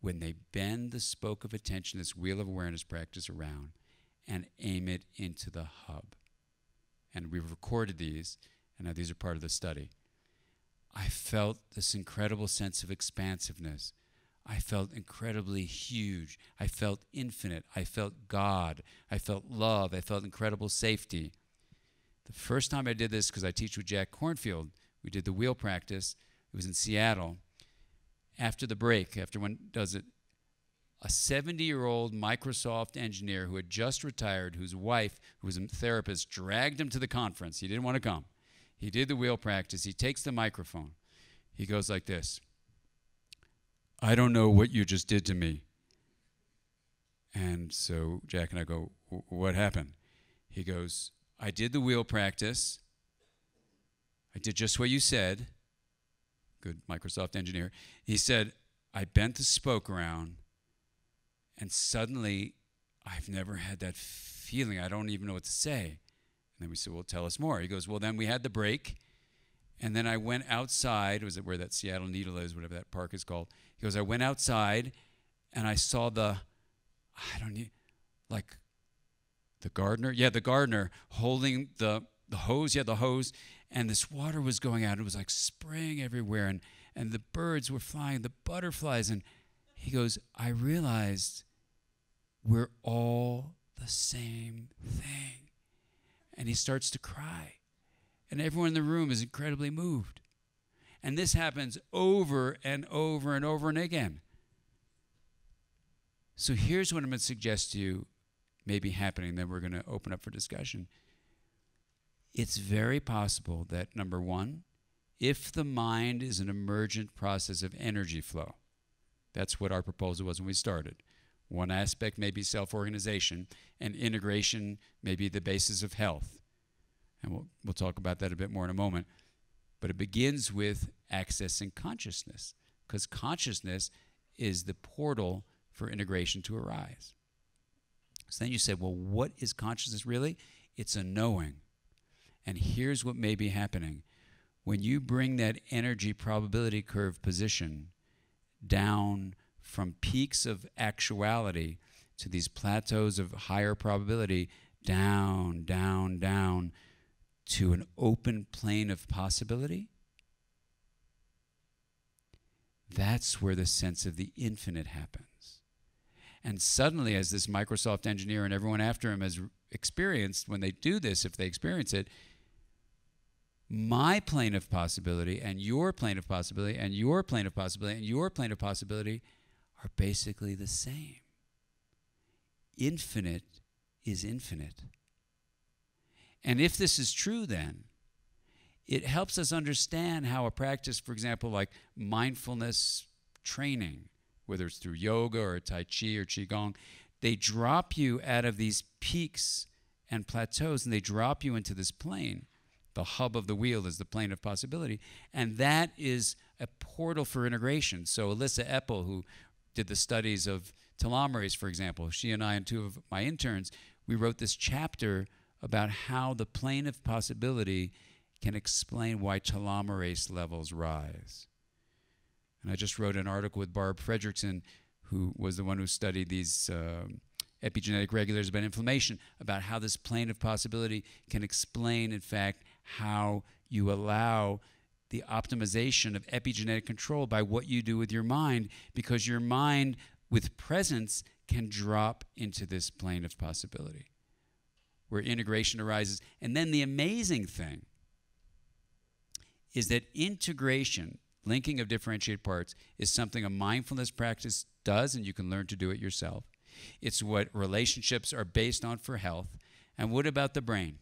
when they bend the spoke of attention, this wheel of awareness practice around, and aim it into the hub. And we've recorded these, and now these are part of the study. I felt this incredible sense of expansiveness. I felt incredibly huge. I felt infinite. I felt God. I felt love. I felt incredible safety. The first time I did this, because I teach with Jack Cornfield, we did the wheel practice. It was in Seattle. After the break, after one does it, a 70-year-old Microsoft engineer who had just retired, whose wife, who was a therapist, dragged him to the conference. He didn't want to come. He did the wheel practice. He takes the microphone. He goes like this. I don't know what you just did to me. And so Jack and I go, what happened? He goes, I did the wheel practice. I did just what you said. Good Microsoft engineer. He said, I bent the spoke around, and suddenly I've never had that feeling. I don't even know what to say. And then we said, well, tell us more. He goes, well, then we had the break. And then I went outside. Was it where that Seattle Needle is, whatever that park is called? He goes, I went outside, and I saw the, the gardener? Yeah, the gardener holding the hose. Yeah, the hose. And this water was going out. It was like spraying everywhere, and the birds were flying, the butterflies. And he goes, I realized we're all the same thing. And he starts to cry. And everyone in the room is incredibly moved. And this happens over and over and over and again. So here's what I'm going to suggest to you may be happening, then we're going to open up for discussion. It's very possible that, number one, if the mind is an emergent process of energy flow, that's what our proposal was when we started. One aspect may be self-organization, and integration may be the basis of health. And we'll talk about that a bit more in a moment. But it begins with accessing consciousness, because consciousness is the portal for integration to arise. So then you say, well, what is consciousness really? It's a knowing. And here's what may be happening. When you bring that energy probability curve position down from peaks of actuality to these plateaus of higher probability, down, down, down, to an open plane of possibility, that's where the sense of the infinite happens. And suddenly, as this Microsoft engineer and everyone after him has experienced, when they do this, if they experience it, my plane of possibility and your plane of possibility and your plane of possibility and your plane of possibility are basically the same. Infinite is infinite. And if this is true, then it helps us understand how a practice, for example, like mindfulness training, whether it's through yoga or tai chi or qigong, They drop you out of these peaks and plateaus, and they drop you into this plane. The hub of the wheel is the plane of possibility, and that is a portal for integration. So Alyssa Eppel, who did the studies of telomerase, for example, she and I and two of my interns, we wrote this chapter about how the plane of possibility can explain why telomerase levels rise. And I just wrote an article with Barb Fredrickson, who was the one who studied these epigenetic regulators about inflammation, about how this plane of possibility can explain, in fact, how you allow the optimization of epigenetic control by what you do with your mind, because your mind with presence can drop into this plane of possibility where integration arises. And then the amazing thing is that integration, linking of differentiated parts, is something a mindfulness practice does, and you can learn to do it yourself. It's what relationships are based on for health. And what about the brain?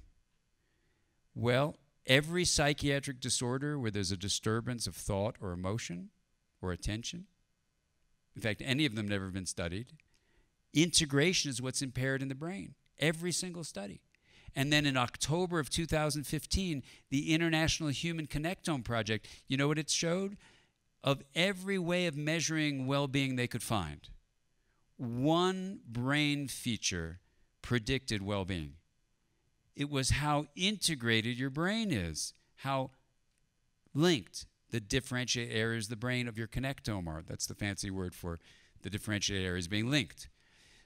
Well, every psychiatric disorder where there's a disturbance of thought or emotion or attention, in fact, any of them never been studied, integration is what's impaired in the brain, every single study. And then in October of 2015, the International Human Connectome Project, you know what it showed? Of every way of measuring well-being they could find, one brain feature predicted well-being. It was how integrated your brain is, how linked the differentiated areas of the brain of your connectome are. That's the fancy word for the differentiated areas being linked.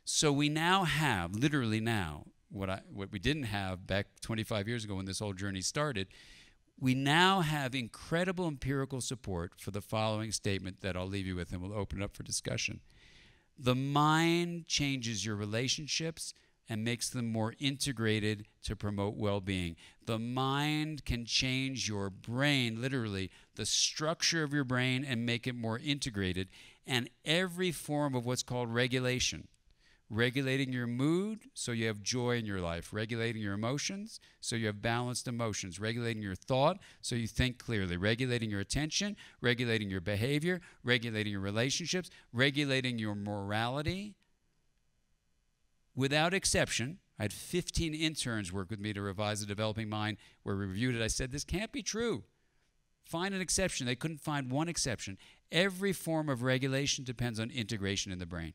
So we now have, literally now, what we didn't have back 25 years ago when this whole journey started, we now have incredible empirical support for the following statement that I'll leave you with and we'll open it up for discussion. The mind changes your relationships and makes them more integrated to promote well-being. The mind can change your brain, literally, the structure of your brain and make it more integrated. And every form of what's called regulation, regulating your mood so you have joy in your life, regulating your emotions so you have balanced emotions, regulating your thought so you think clearly, regulating your attention, regulating your behavior, regulating your relationships, regulating your morality. Without exception, I had 15 interns work with me to revise The Developing Mind, where we reviewed it. I said, this can't be true. Find an exception. They couldn't find one exception. Every form of regulation depends on integration in the brain,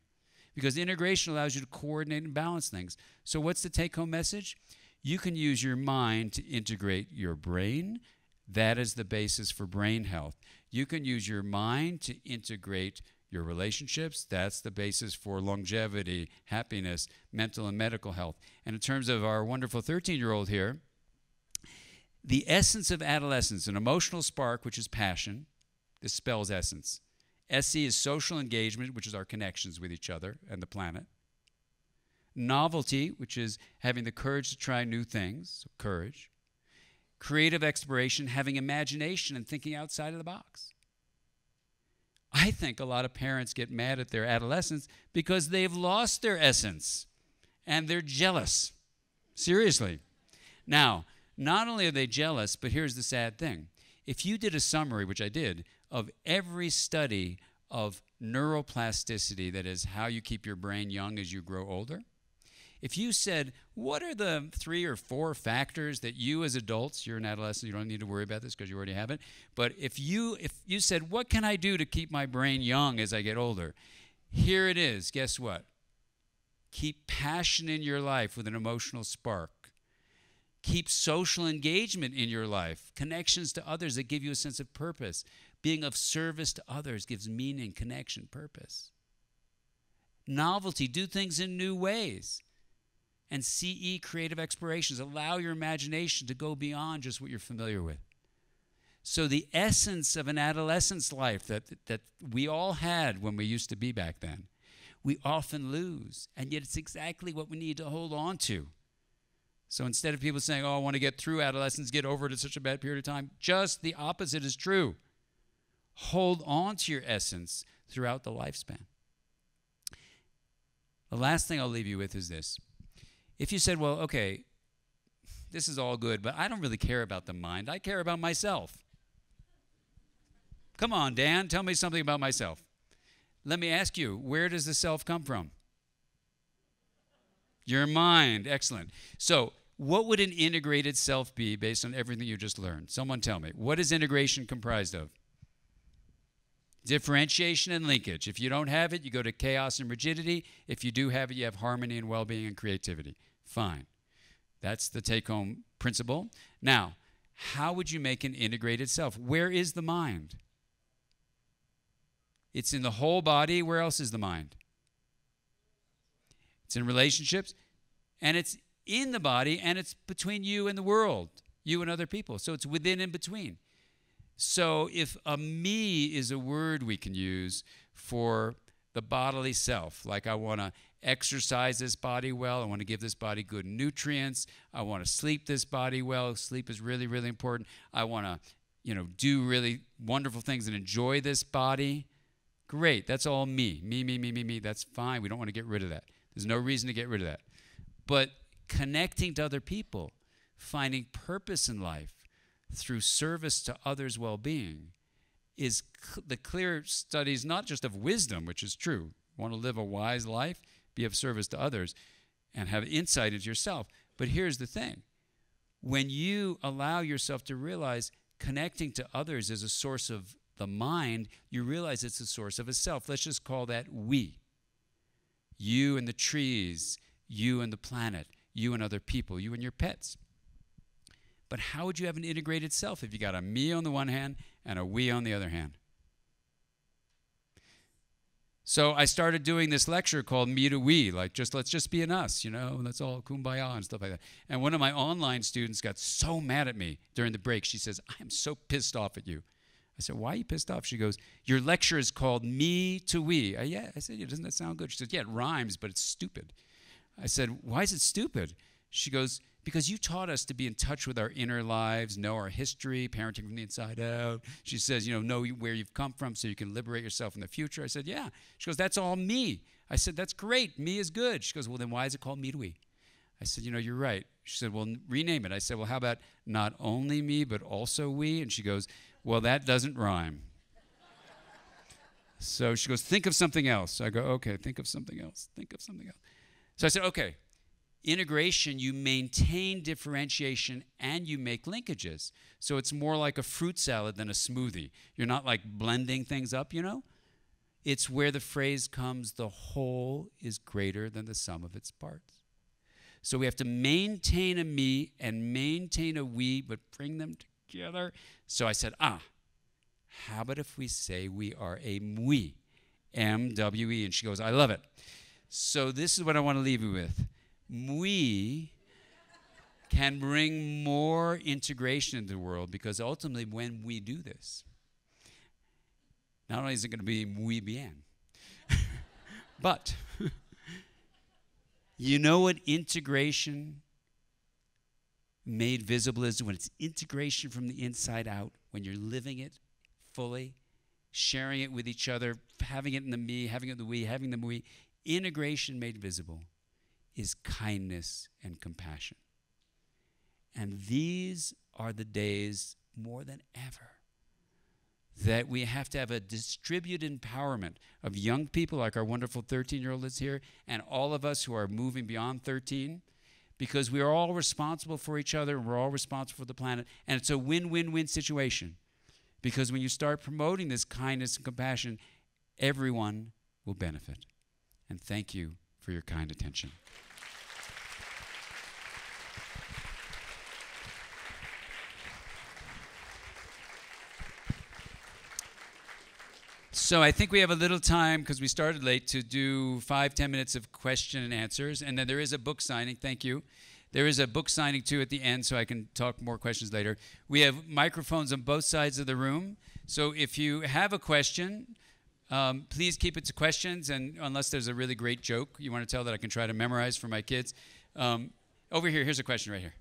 because integration allows you to coordinate and balance things. So what's the take-home message? You can use your mind to integrate your brain. That is the basis for brain health. You can use your mind to integrate your relationships. That's the basis for longevity, happiness, mental and medical health. And in terms of our wonderful 13-year-old here, the essence of adolescence, an emotional spark, which is passion, this spells essence. SE is social engagement, which is our connections with each other and the planet. Novelty, which is having the courage to try new things, so courage. Creative exploration, having imagination and thinking outside of the box. I think a lot of parents get mad at their adolescents because they've lost their essence and they're jealous. Seriously. Now, not only are they jealous, but here's the sad thing. If you did a summary, which I did, of every study of neuroplasticity, that is how you keep your brain young as you grow older, if you said, what are the 3 or 4 factors that you as adults, you're an adolescent, you don't need to worry about this because you already have it, but if you said, what can I do to keep my brain young as I get older? Here it is, guess what? Keep passion in your life with an emotional spark. Keep social engagement in your life, connections to others that give you a sense of purpose. Being of service to others gives meaning, connection, purpose. Novelty, do things in new ways. And CE, creative explorations, allow your imagination to go beyond just what you're familiar with. So the essence of an adolescent's life that we all had when we used to be back then, we often lose, and yet it's exactly what we need to hold on to. So instead of people saying, oh, I want to get through adolescence, get over it at such a bad period of time, just the opposite is true. Hold on to your essence throughout the lifespan. The last thing I'll leave you with is this. If you said, well, okay, this is all good, but I don't really care about the mind. I care about myself. Come on, Dan, tell me something about myself. Let me ask you, where does the self come from? Your mind, excellent. So what would an integrated self be based on everything you just learned? Someone tell me, what is integration comprised of? Differentiation and linkage. If you don't have it, you go to chaos and rigidity. If you do have it, you have harmony and well-being and creativity. Fine. That's the take-home principle. Now, how would you make an integrated self? Where is the mind? It's in the whole body. Where else is the mind? It's in relationships, and it's in the body, and it's between you and the world, you and other people. So it's within and between. So if a me is a word we can use for the bodily self, like I want to exercise this body well, I want to give this body good nutrients, I want to sleep this body well, sleep is really, really important, I want to, you know, do really wonderful things and enjoy this body, great, that's all me, me, me, me, me, me, that's fine, we don't want to get rid of that. There's no reason to get rid of that. But connecting to other people, finding purpose in life, through service to others' well-being is the clear studies, not just of wisdom, which is true. You want to live a wise life, be of service to others, and have insight into yourself. But here's the thing. When you allow yourself to realize connecting to others is a source of the mind, you realize it's a source of a self. Let's just call that we. You and the trees, you and the planet, you and other people, you and your pets. But how would you have an integrated self if you got a me on the one hand and a we on the other hand? So I started doing this lecture called Me to We, like just let's just be an us, you know, that's all kumbaya and stuff like that. And one of my online students got so mad at me during the break. She says, I am so pissed off at you. I said, why are you pissed off? She goes, your lecture is called Me to We. I said, yeah, doesn't that sound good? She said, yeah, it rhymes, but it's stupid. I said, why is it stupid? She goes, because you taught us to be in touch with our inner lives, know our history, parenting from the inside out. She says, you know where you've come from so you can liberate yourself in the future. I said, yeah. She goes, that's all me. I said, that's great. Me is good. She goes, well, then why is it called Me to We? I said, you know, you're right. She said, well, rename it. I said, well, how about not only me, but also we? And she goes, well, that doesn't rhyme. So she goes, think of something else. So I go, okay, think of something else. Think of something else. So I said, okay. Integration, you maintain differentiation and you make linkages. So it's more like a fruit salad than a smoothie. You're not like blending things up, you know? It's where the phrase comes, the whole is greater than the sum of its parts. So we have to maintain a me and maintain a we, but bring them together. So I said, how about if we say we are a we, M-W-E, and she goes, I love it. So this is what I want to leave you with. We can bring more integration into the world because ultimately when we do this, not only is it going to be muy bien, but you know what integration made visible is? When it's integration from the inside out, when you're living it fully, sharing it with each other, having it in the me, having it in the we, having the we, integration made visible is kindness and compassion. And these are the days more than ever that we have to have a distributed empowerment of young people like our wonderful 13-year-old that's here and all of us who are moving beyond 13, because we are all responsible for each other and we're all responsible for the planet. And it's a win-win-win situation, because when you start promoting this kindness and compassion, everyone will benefit. And thank you for your kind attention. So I think we have a little time, because we started late, to do 5–10 minutes of question and answers. And then there is a book signing. Thank you. There is a book signing, too, at the end, so I can talk more questions later. We have microphones on both sides of the room. So if you have a question, please keep it to questions, and unless there's a really great joke you want to tell that I can try to memorize for my kids. Over here, here's a question right here.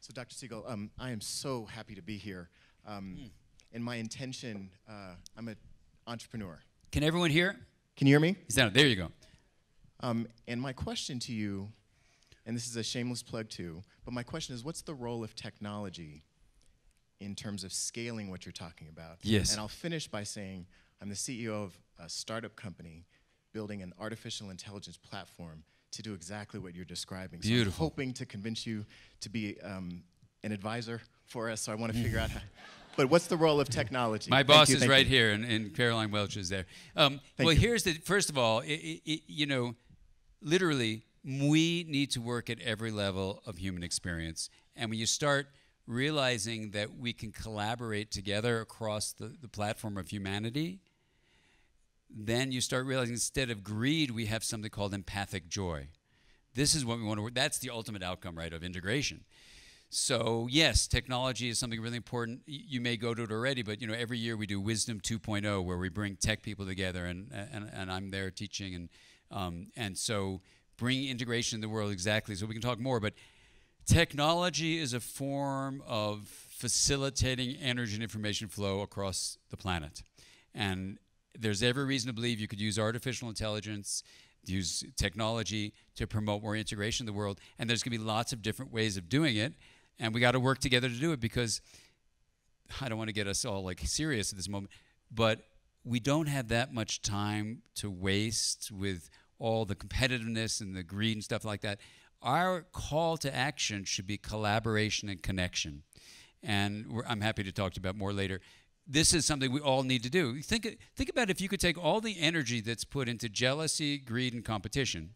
So Dr. Siegel, I am so happy to be here. And my intention, I'm an entrepreneur. Can everyone hear? Can you hear me? There you go. And my question to you, and this is a shameless plug too, but my question is, what's the role of technology in terms of scaling what you're talking about? Yes. And I'll finish by saying, I'm the CEO of a startup company building an artificial intelligence platform to do exactly what you're describing. Beautiful. So I'm hoping to convince you to be an advisor for us, so I want to figure out how. But what's the role of technology? My boss is right here, and Caroline Welch is there. Well, here's the, first of all, you know, literally, we need to work at every level of human experience. And when you start realizing that we can collaborate together across the platform of humanity, then you start realizing instead of greed, we have something called empathic joy. This is what we want to work. That's the ultimate outcome, right, of integration. So yes, technology is something really important. You may go to it already, but you know, every year we do Wisdom 2.0, where we bring tech people together, and I'm there teaching, and so bringing integration in the world exactly. So we can talk more, but technology is a form of facilitating energy and information flow across the planet, and there's every reason to believe you could use artificial intelligence, use technology to promote more integration in the world, and there's going to be lots of different ways of doing it. And we got to work together to do it, because I don't want to get us all like serious at this moment, but we don't have that much time to waste with all the competitiveness and the greed and stuff like that. Our call to action should be collaboration and connection. And I'm happy to talk to you about more later. This is something we all need to do. Think about if you could take all the energy that's put into jealousy, greed, and competition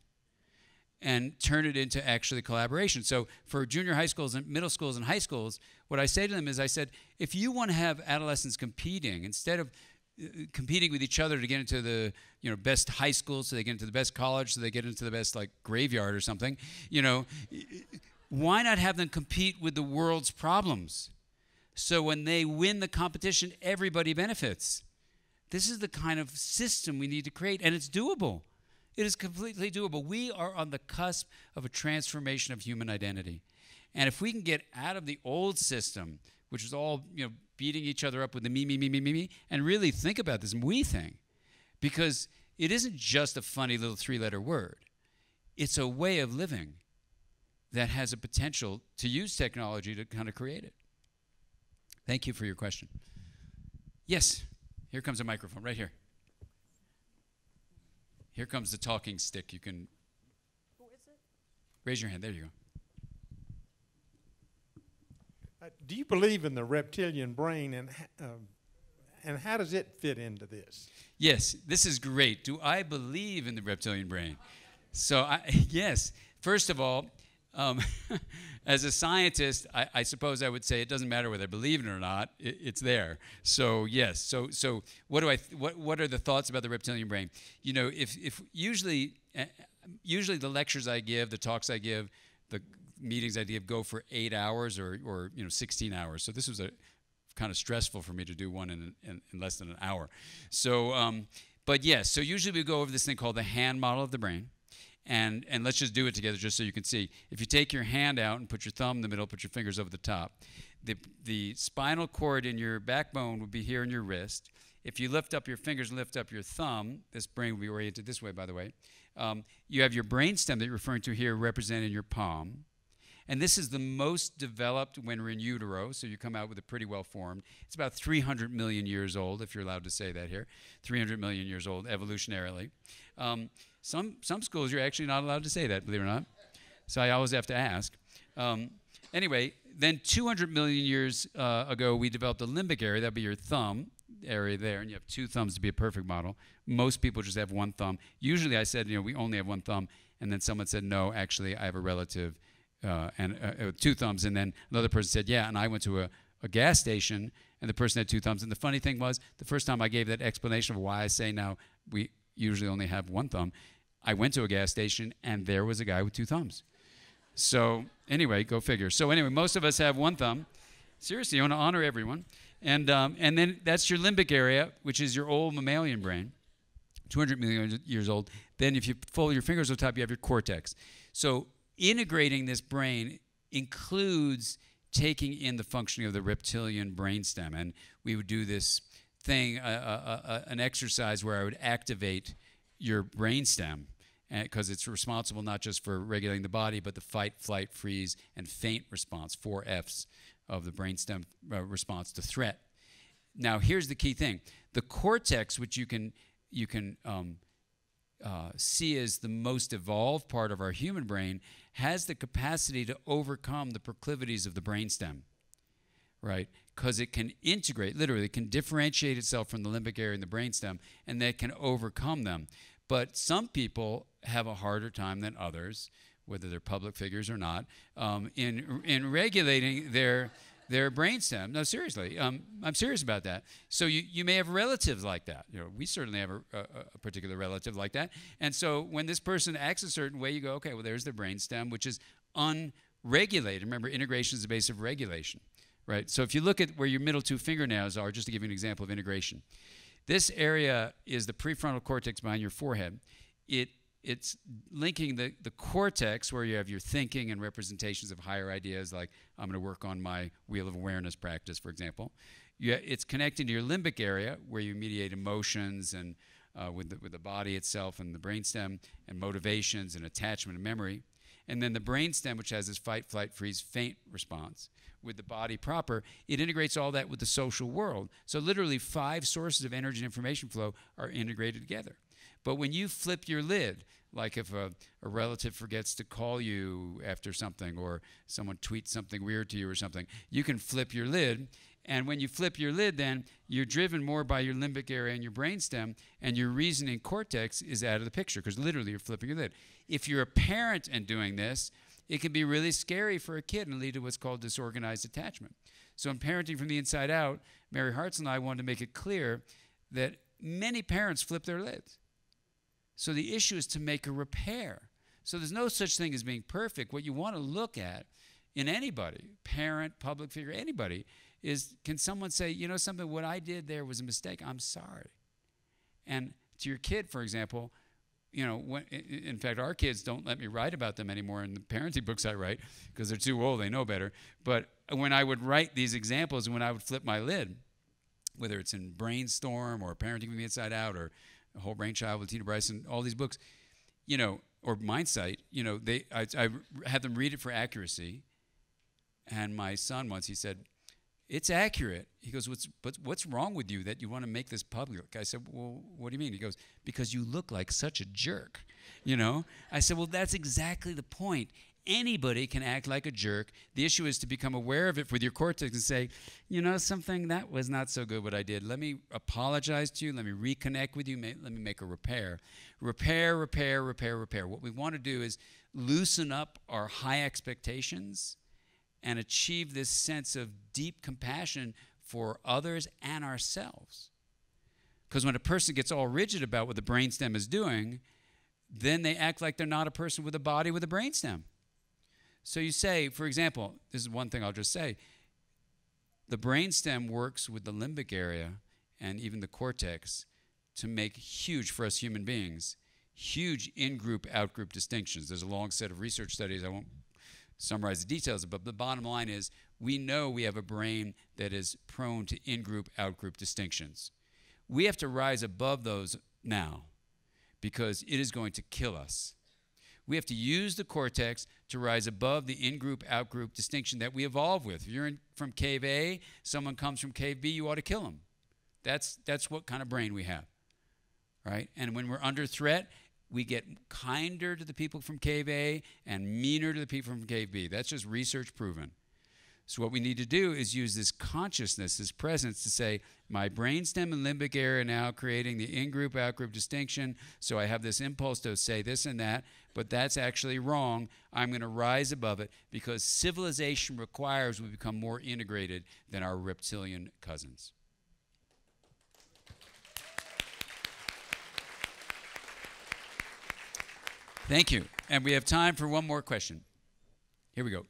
and turn it into actually collaboration. So for junior high schools and middle schools and high schools, what I say to them is, I said, if you want to have adolescents competing, instead of competing with each other to get into the, you know, best high school, so they get into the best college, so they get into the best like graveyard or something, you know, why not have them compete with the world's problems? So when they win the competition, everybody benefits. This is the kind of system we need to create, and it's doable. It is completely doable. We are on the cusp of a transformation of human identity. And if we can get out of the old system, which is all, you know, beating each other up with the me, and really think about this we thing, because it isn't just a funny little three-letter word. It's a way of living that has a potential to use technology to kind of create it. Thank you for your question. Yes, here comes a microphone right here. Here comes the talking stick. You can raise your hand. There you go. Do you believe in the reptilian brain, and how does it fit into this? Yes, this is great. Do I believe in the reptilian brain? So yes, first of all, as a scientist, I suppose I would say it doesn't matter whether I believe in it or not, it's there. So yes, so what do what are the thoughts about the reptilian brain? You know, if usually the lectures I give, the talks I give, the meetings I give go for 8 hours or you know, 16 hours. So this was a kind of stressful for me to do one in less than an hour. So but yes, so usually we go over this thing called the hand model of the brain. And let's just do it together just so you can see. If you take your hand out and put your thumb in the middle, put your fingers over the top, the spinal cord in your backbone would be here in your wrist. If you lift up your fingers and lift up your thumb, this brain will be oriented this way, by the way. You have your brainstem that you're referring to here represented in your palm. And this is the most developed when we're in utero, so you come out with a pretty well-formed. It's about 300 million years old, if you're allowed to say that here, 300 million years old evolutionarily. Some schools you're actually not allowed to say that, believe it or not. So I always have to ask. Anyway, then 200 million years ago, we developed a limbic area. That'd be your thumb area there, and you have two thumbs to be a perfect model. Most people just have one thumb. Usually I said, you know, we only have one thumb, and then someone said, no, actually, I have a relative with two thumbs, and then another person said, yeah, and I went to a gas station, and the person had two thumbs. And the funny thing was, the first time I gave that explanation of why I say now we usually only have one thumb, I went to a gas station, and there was a guy with two thumbs. So anyway, go figure. So anyway, most of us have one thumb. Seriously, you want to honor everyone. And then that's your limbic area, which is your old mammalian brain, 200 million years old. Then if you fold your fingers on top, you have your cortex. So integrating this brain includes taking in the functioning of the reptilian brainstem. And we would do this thing, an exercise where I would activate your brainstem, because it's responsible not just for regulating the body, but the fight, flight, freeze, and faint response, 4 Fs of the brainstem response to threat. Now, here's the key thing. The cortex, which you can see as the most evolved part of our human brain has the capacity to overcome the proclivities of the brainstem, right? Because it can integrate, literally, it can differentiate itself from the limbic area in the brainstem, and that can overcome them. But some people have a harder time than others, whether they're public figures or not, in regulating their brainstem. No, seriously, I'm serious about that. So you may have relatives like that. You know, we certainly have a particular relative like that. And so when this person acts a certain way, you go, okay, well, there's their brainstem, which is unregulated. Remember, integration is the base of regulation, right? So if you look at where your middle two fingernails are, just to give you an example of integration, this area is the prefrontal cortex behind your forehead. It's linking the cortex, where you have your thinking and representations of higher ideas, like I'm going to work on my wheel of awareness practice, for example. It's connecting to your limbic area, where you mediate emotions and with the body itself and the brainstem, and motivations and attachment and memory. And then the brainstem, which has this fight, flight, freeze, faint response with the body proper, it integrates all that with the social world. So literally 5 sources of energy and information flow are integrated together. But when you flip your lid, like if a relative forgets to call you after something, or someone tweets something weird to you or something, you can flip your lid. And when you flip your lid, then you're driven more by your limbic area and your brainstem, and your reasoning cortex is out of the picture, because literally you're flipping your lid. If you're a parent and doing this, it can be really scary for a kid and lead to what's called disorganized attachment. So in Parenting from the Inside Out, Mary Hartz and I wanted to make it clear that many parents flip their lids. So the issue is to make a repair. So there's no such thing as being perfect. What you want to look at in anybody, parent, public figure, anybody, is can someone say, you know something, what I did there was a mistake, I'm sorry. And to your kid, for example, you know, when, in fact, our kids don't let me write about them anymore in the parenting books I write, because they're too old, they know better. But when I would write these examples, and when I would flip my lid, whether it's in Brainstorm or Parenting from the Inside Out or A Whole Brain Child with Tina Bryson, all these books, you know, or Mindsight, you know, I had them read it for accuracy. And my son once, he said, it's accurate. He goes, what's wrong with you that you want to make this public? I said, well, what do you mean? He goes, because you look like such a jerk, you know? I said, well, that's exactly the point. Anybody can act like a jerk. The issue is to become aware of it with your cortex and say, you know something, that was not so good what I did. Let me apologize to you. Let me reconnect with you. Let me make a repair. Repair, repair, repair, repair. What we want to do is loosen up our high expectations and achieve this sense of deep compassion for others and ourselves. Because when a person gets all rigid about what the brainstem is doing, then they act like they're not a person with a body with a brainstem. So you say, for example, this is one thing I'll just say, the brainstem works with the limbic area and even the cortex to make huge, for us human beings, huge in-group, out-group distinctions. There's a long set of research studies, I won't summarize the details, but the bottom line is we know we have a brain that is prone to in-group, out-group distinctions. We have to rise above those now, because it is going to kill us. We have to use the cortex to rise above the in-group, out-group distinction that we evolve with. If you're from cave A, someone comes from cave B, you ought to kill them. That's what kind of brain we have, right? And when we're under threat, we get kinder to the people from cave A and meaner to the people from cave B. That's just research proven. So what we need to do is use this consciousness, this presence, to say, my brainstem and limbic area are now creating the in-group, out-group distinction, so I have this impulse to say this and that, but that's actually wrong. I'm going to rise above it, because civilization requires we become more integrated than our reptilian cousins. Thank you. And we have time for one more question. Here we go.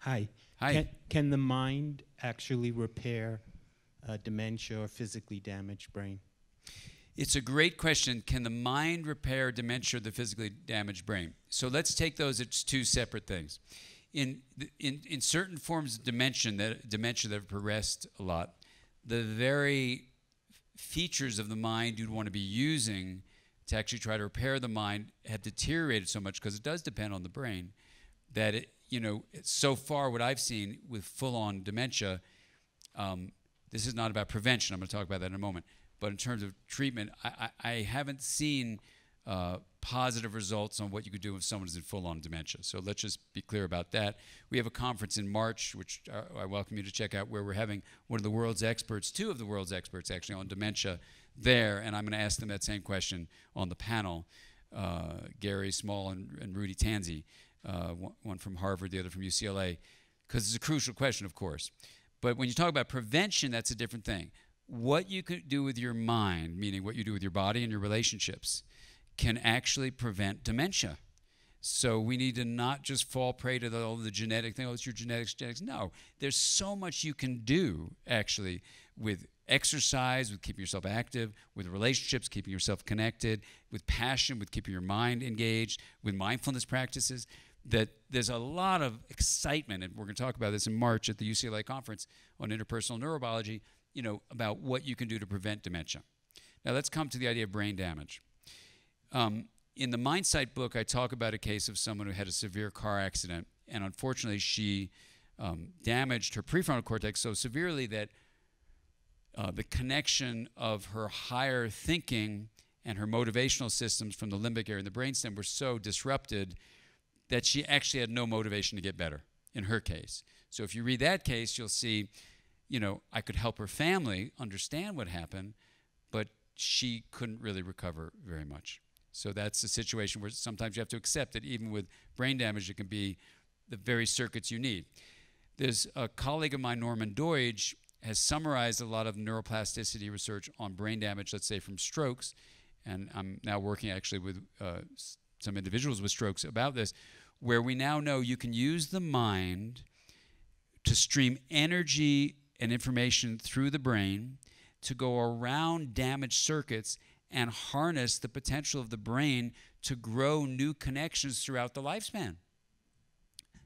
Hi. Hi. Can the mind actually repair dementia or physically damaged brain? It's a great question. Can the mind repair dementia or the physically damaged brain? So let's take those as two separate things. In certain forms of dementia that have progressed a lot, the very features of the mind you'd want to be using to actually try to repair the mind have deteriorated so much, because it does depend on the brain, that it, you know, so far what I've seen with full-on dementia, this is not about prevention. I'm going to talk about that in a moment. But in terms of treatment, I haven't seen positive results on what you could do if someone is in full-on dementia. So let's just be clear about that. We have a conference in March, which I welcome you to check out, where we're having one of the world's experts, two of the world's experts actually, on dementia there. And I'm going to ask them that same question on the panel, Gary Small and Rudy Tanzi, one from Harvard, the other from UCLA, because it's a crucial question, of course. But when you talk about prevention, that's a different thing. What you could do with your mind, meaning what you do with your body and your relationships, can actually prevent dementia. So we need to not just fall prey to all the genetic thing, oh, it's your genetics. No, there's so much you can do, actually, with exercise, with keeping yourself active, with relationships, keeping yourself connected, with passion, with keeping your mind engaged, with mindfulness practices, that there's a lot of excitement, and we're going to talk about this in March at the UCLA conference on interpersonal neurobiology, you know, about what you can do to prevent dementia. Now let's come to the idea of brain damage. In the Mindsight book, I talk about a case of someone who had a severe car accident, and unfortunately she damaged her prefrontal cortex so severely that the connection of her higher thinking and her motivational systems from the limbic area in the brainstem were so disrupted that she actually had no motivation to get better in her case. So if you read that case, you'll see, you know, I could help her family understand what happened, but she couldn't really recover very much. So that's a situation where sometimes you have to accept that even with brain damage, it can be the very circuits you need. There's a colleague of mine, Norman Doidge, has summarized a lot of neuroplasticity research on brain damage, let's say from strokes, and I'm now working actually with some individuals with strokes about this, where we now know you can use the mind to stream energy and information through the brain to go around damaged circuits and harness the potential of the brain to grow new connections throughout the lifespan.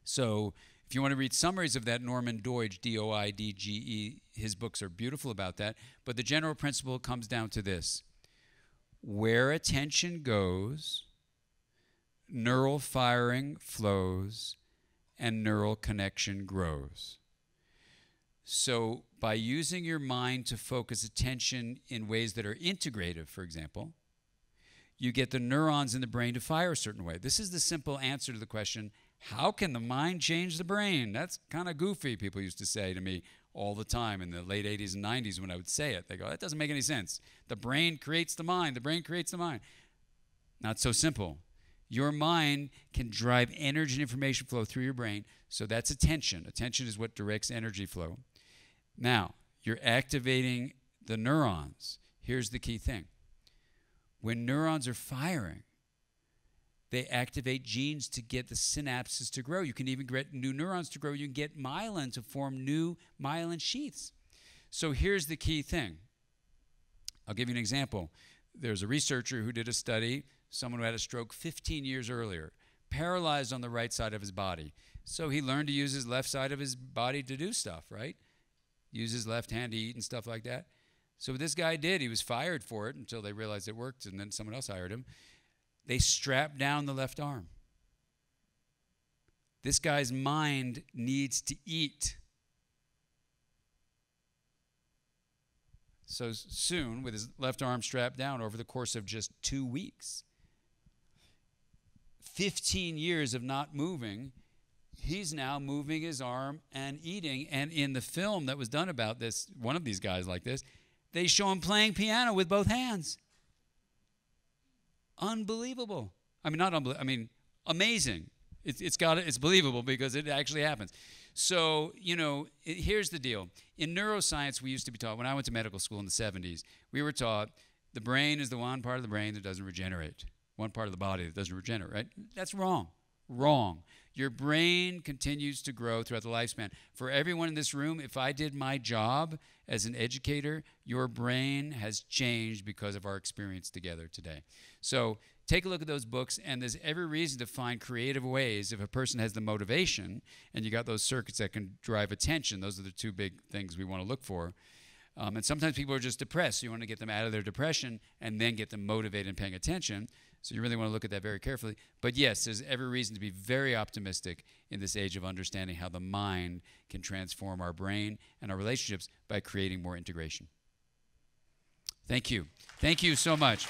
So if you want to read summaries of that, Norman Doidge, D-O-I-D-G-E, his books are beautiful about that. But the general principle comes down to this. Where attention goes, neural firing flows, and neural connection grows. So by using your mind to focus attention in ways that are integrative, for example, you get the neurons in the brain to fire a certain way. This is the simple answer to the question, how can the mind change the brain? That's kind of goofy, people used to say to me all the time in the late 80s and 90s when I would say it. They go, that doesn't make any sense. The brain creates the mind. The brain creates the mind. Not so simple. Your mind can drive energy and information flow through your brain, so that's attention. Attention is what directs energy flow. Now, you're activating the neurons. Here's the key thing. When neurons are firing, they activate genes to get the synapses to grow. You can even get new neurons to grow. You can get myelin to form new myelin sheaths. So here's the key thing. I'll give you an example. There's a researcher who did a study, someone who had a stroke 15 years earlier, paralyzed on the right side of his body. So he learned to use his left side of his body to do stuff, right? Use his left hand to eat and stuff like that. So what this guy did, he was fired for it until they realized it worked, and then someone else hired him. They strapped down the left arm. This guy's mind needs to eat. So soon, with his left arm strapped down over the course of just 2 weeks, 15 years of not moving, he's now moving his arm and eating. And in the film that was done about this, one of these guys like this, they show him playing piano with both hands. Unbelievable. I mean, not unbelievable. I mean, amazing. It's believable because it actually happens. So, you know, here's the deal. In neuroscience, we used to be taught, when I went to medical school in the 70s, we were taught the brain is the one part of the brain that doesn't regenerate, one part of the body that doesn't regenerate, right? That's wrong. Wrong. Your brain continues to grow throughout the lifespan. For everyone in this room, if I did my job as an educator, your brain has changed because of our experience together today. So take a look at those books, and there's every reason to find creative ways. If a person has the motivation and you got those circuits that can drive attention, those are the two big things we want to look for. And sometimes people are just depressed, so you want to get them out of their depression and then get them motivated and paying attention. So you really want to look at that very carefully. But yes, there's every reason to be very optimistic in this age of understanding how the mind can transform our brain and our relationships by creating more integration. Thank you. Thank you so much.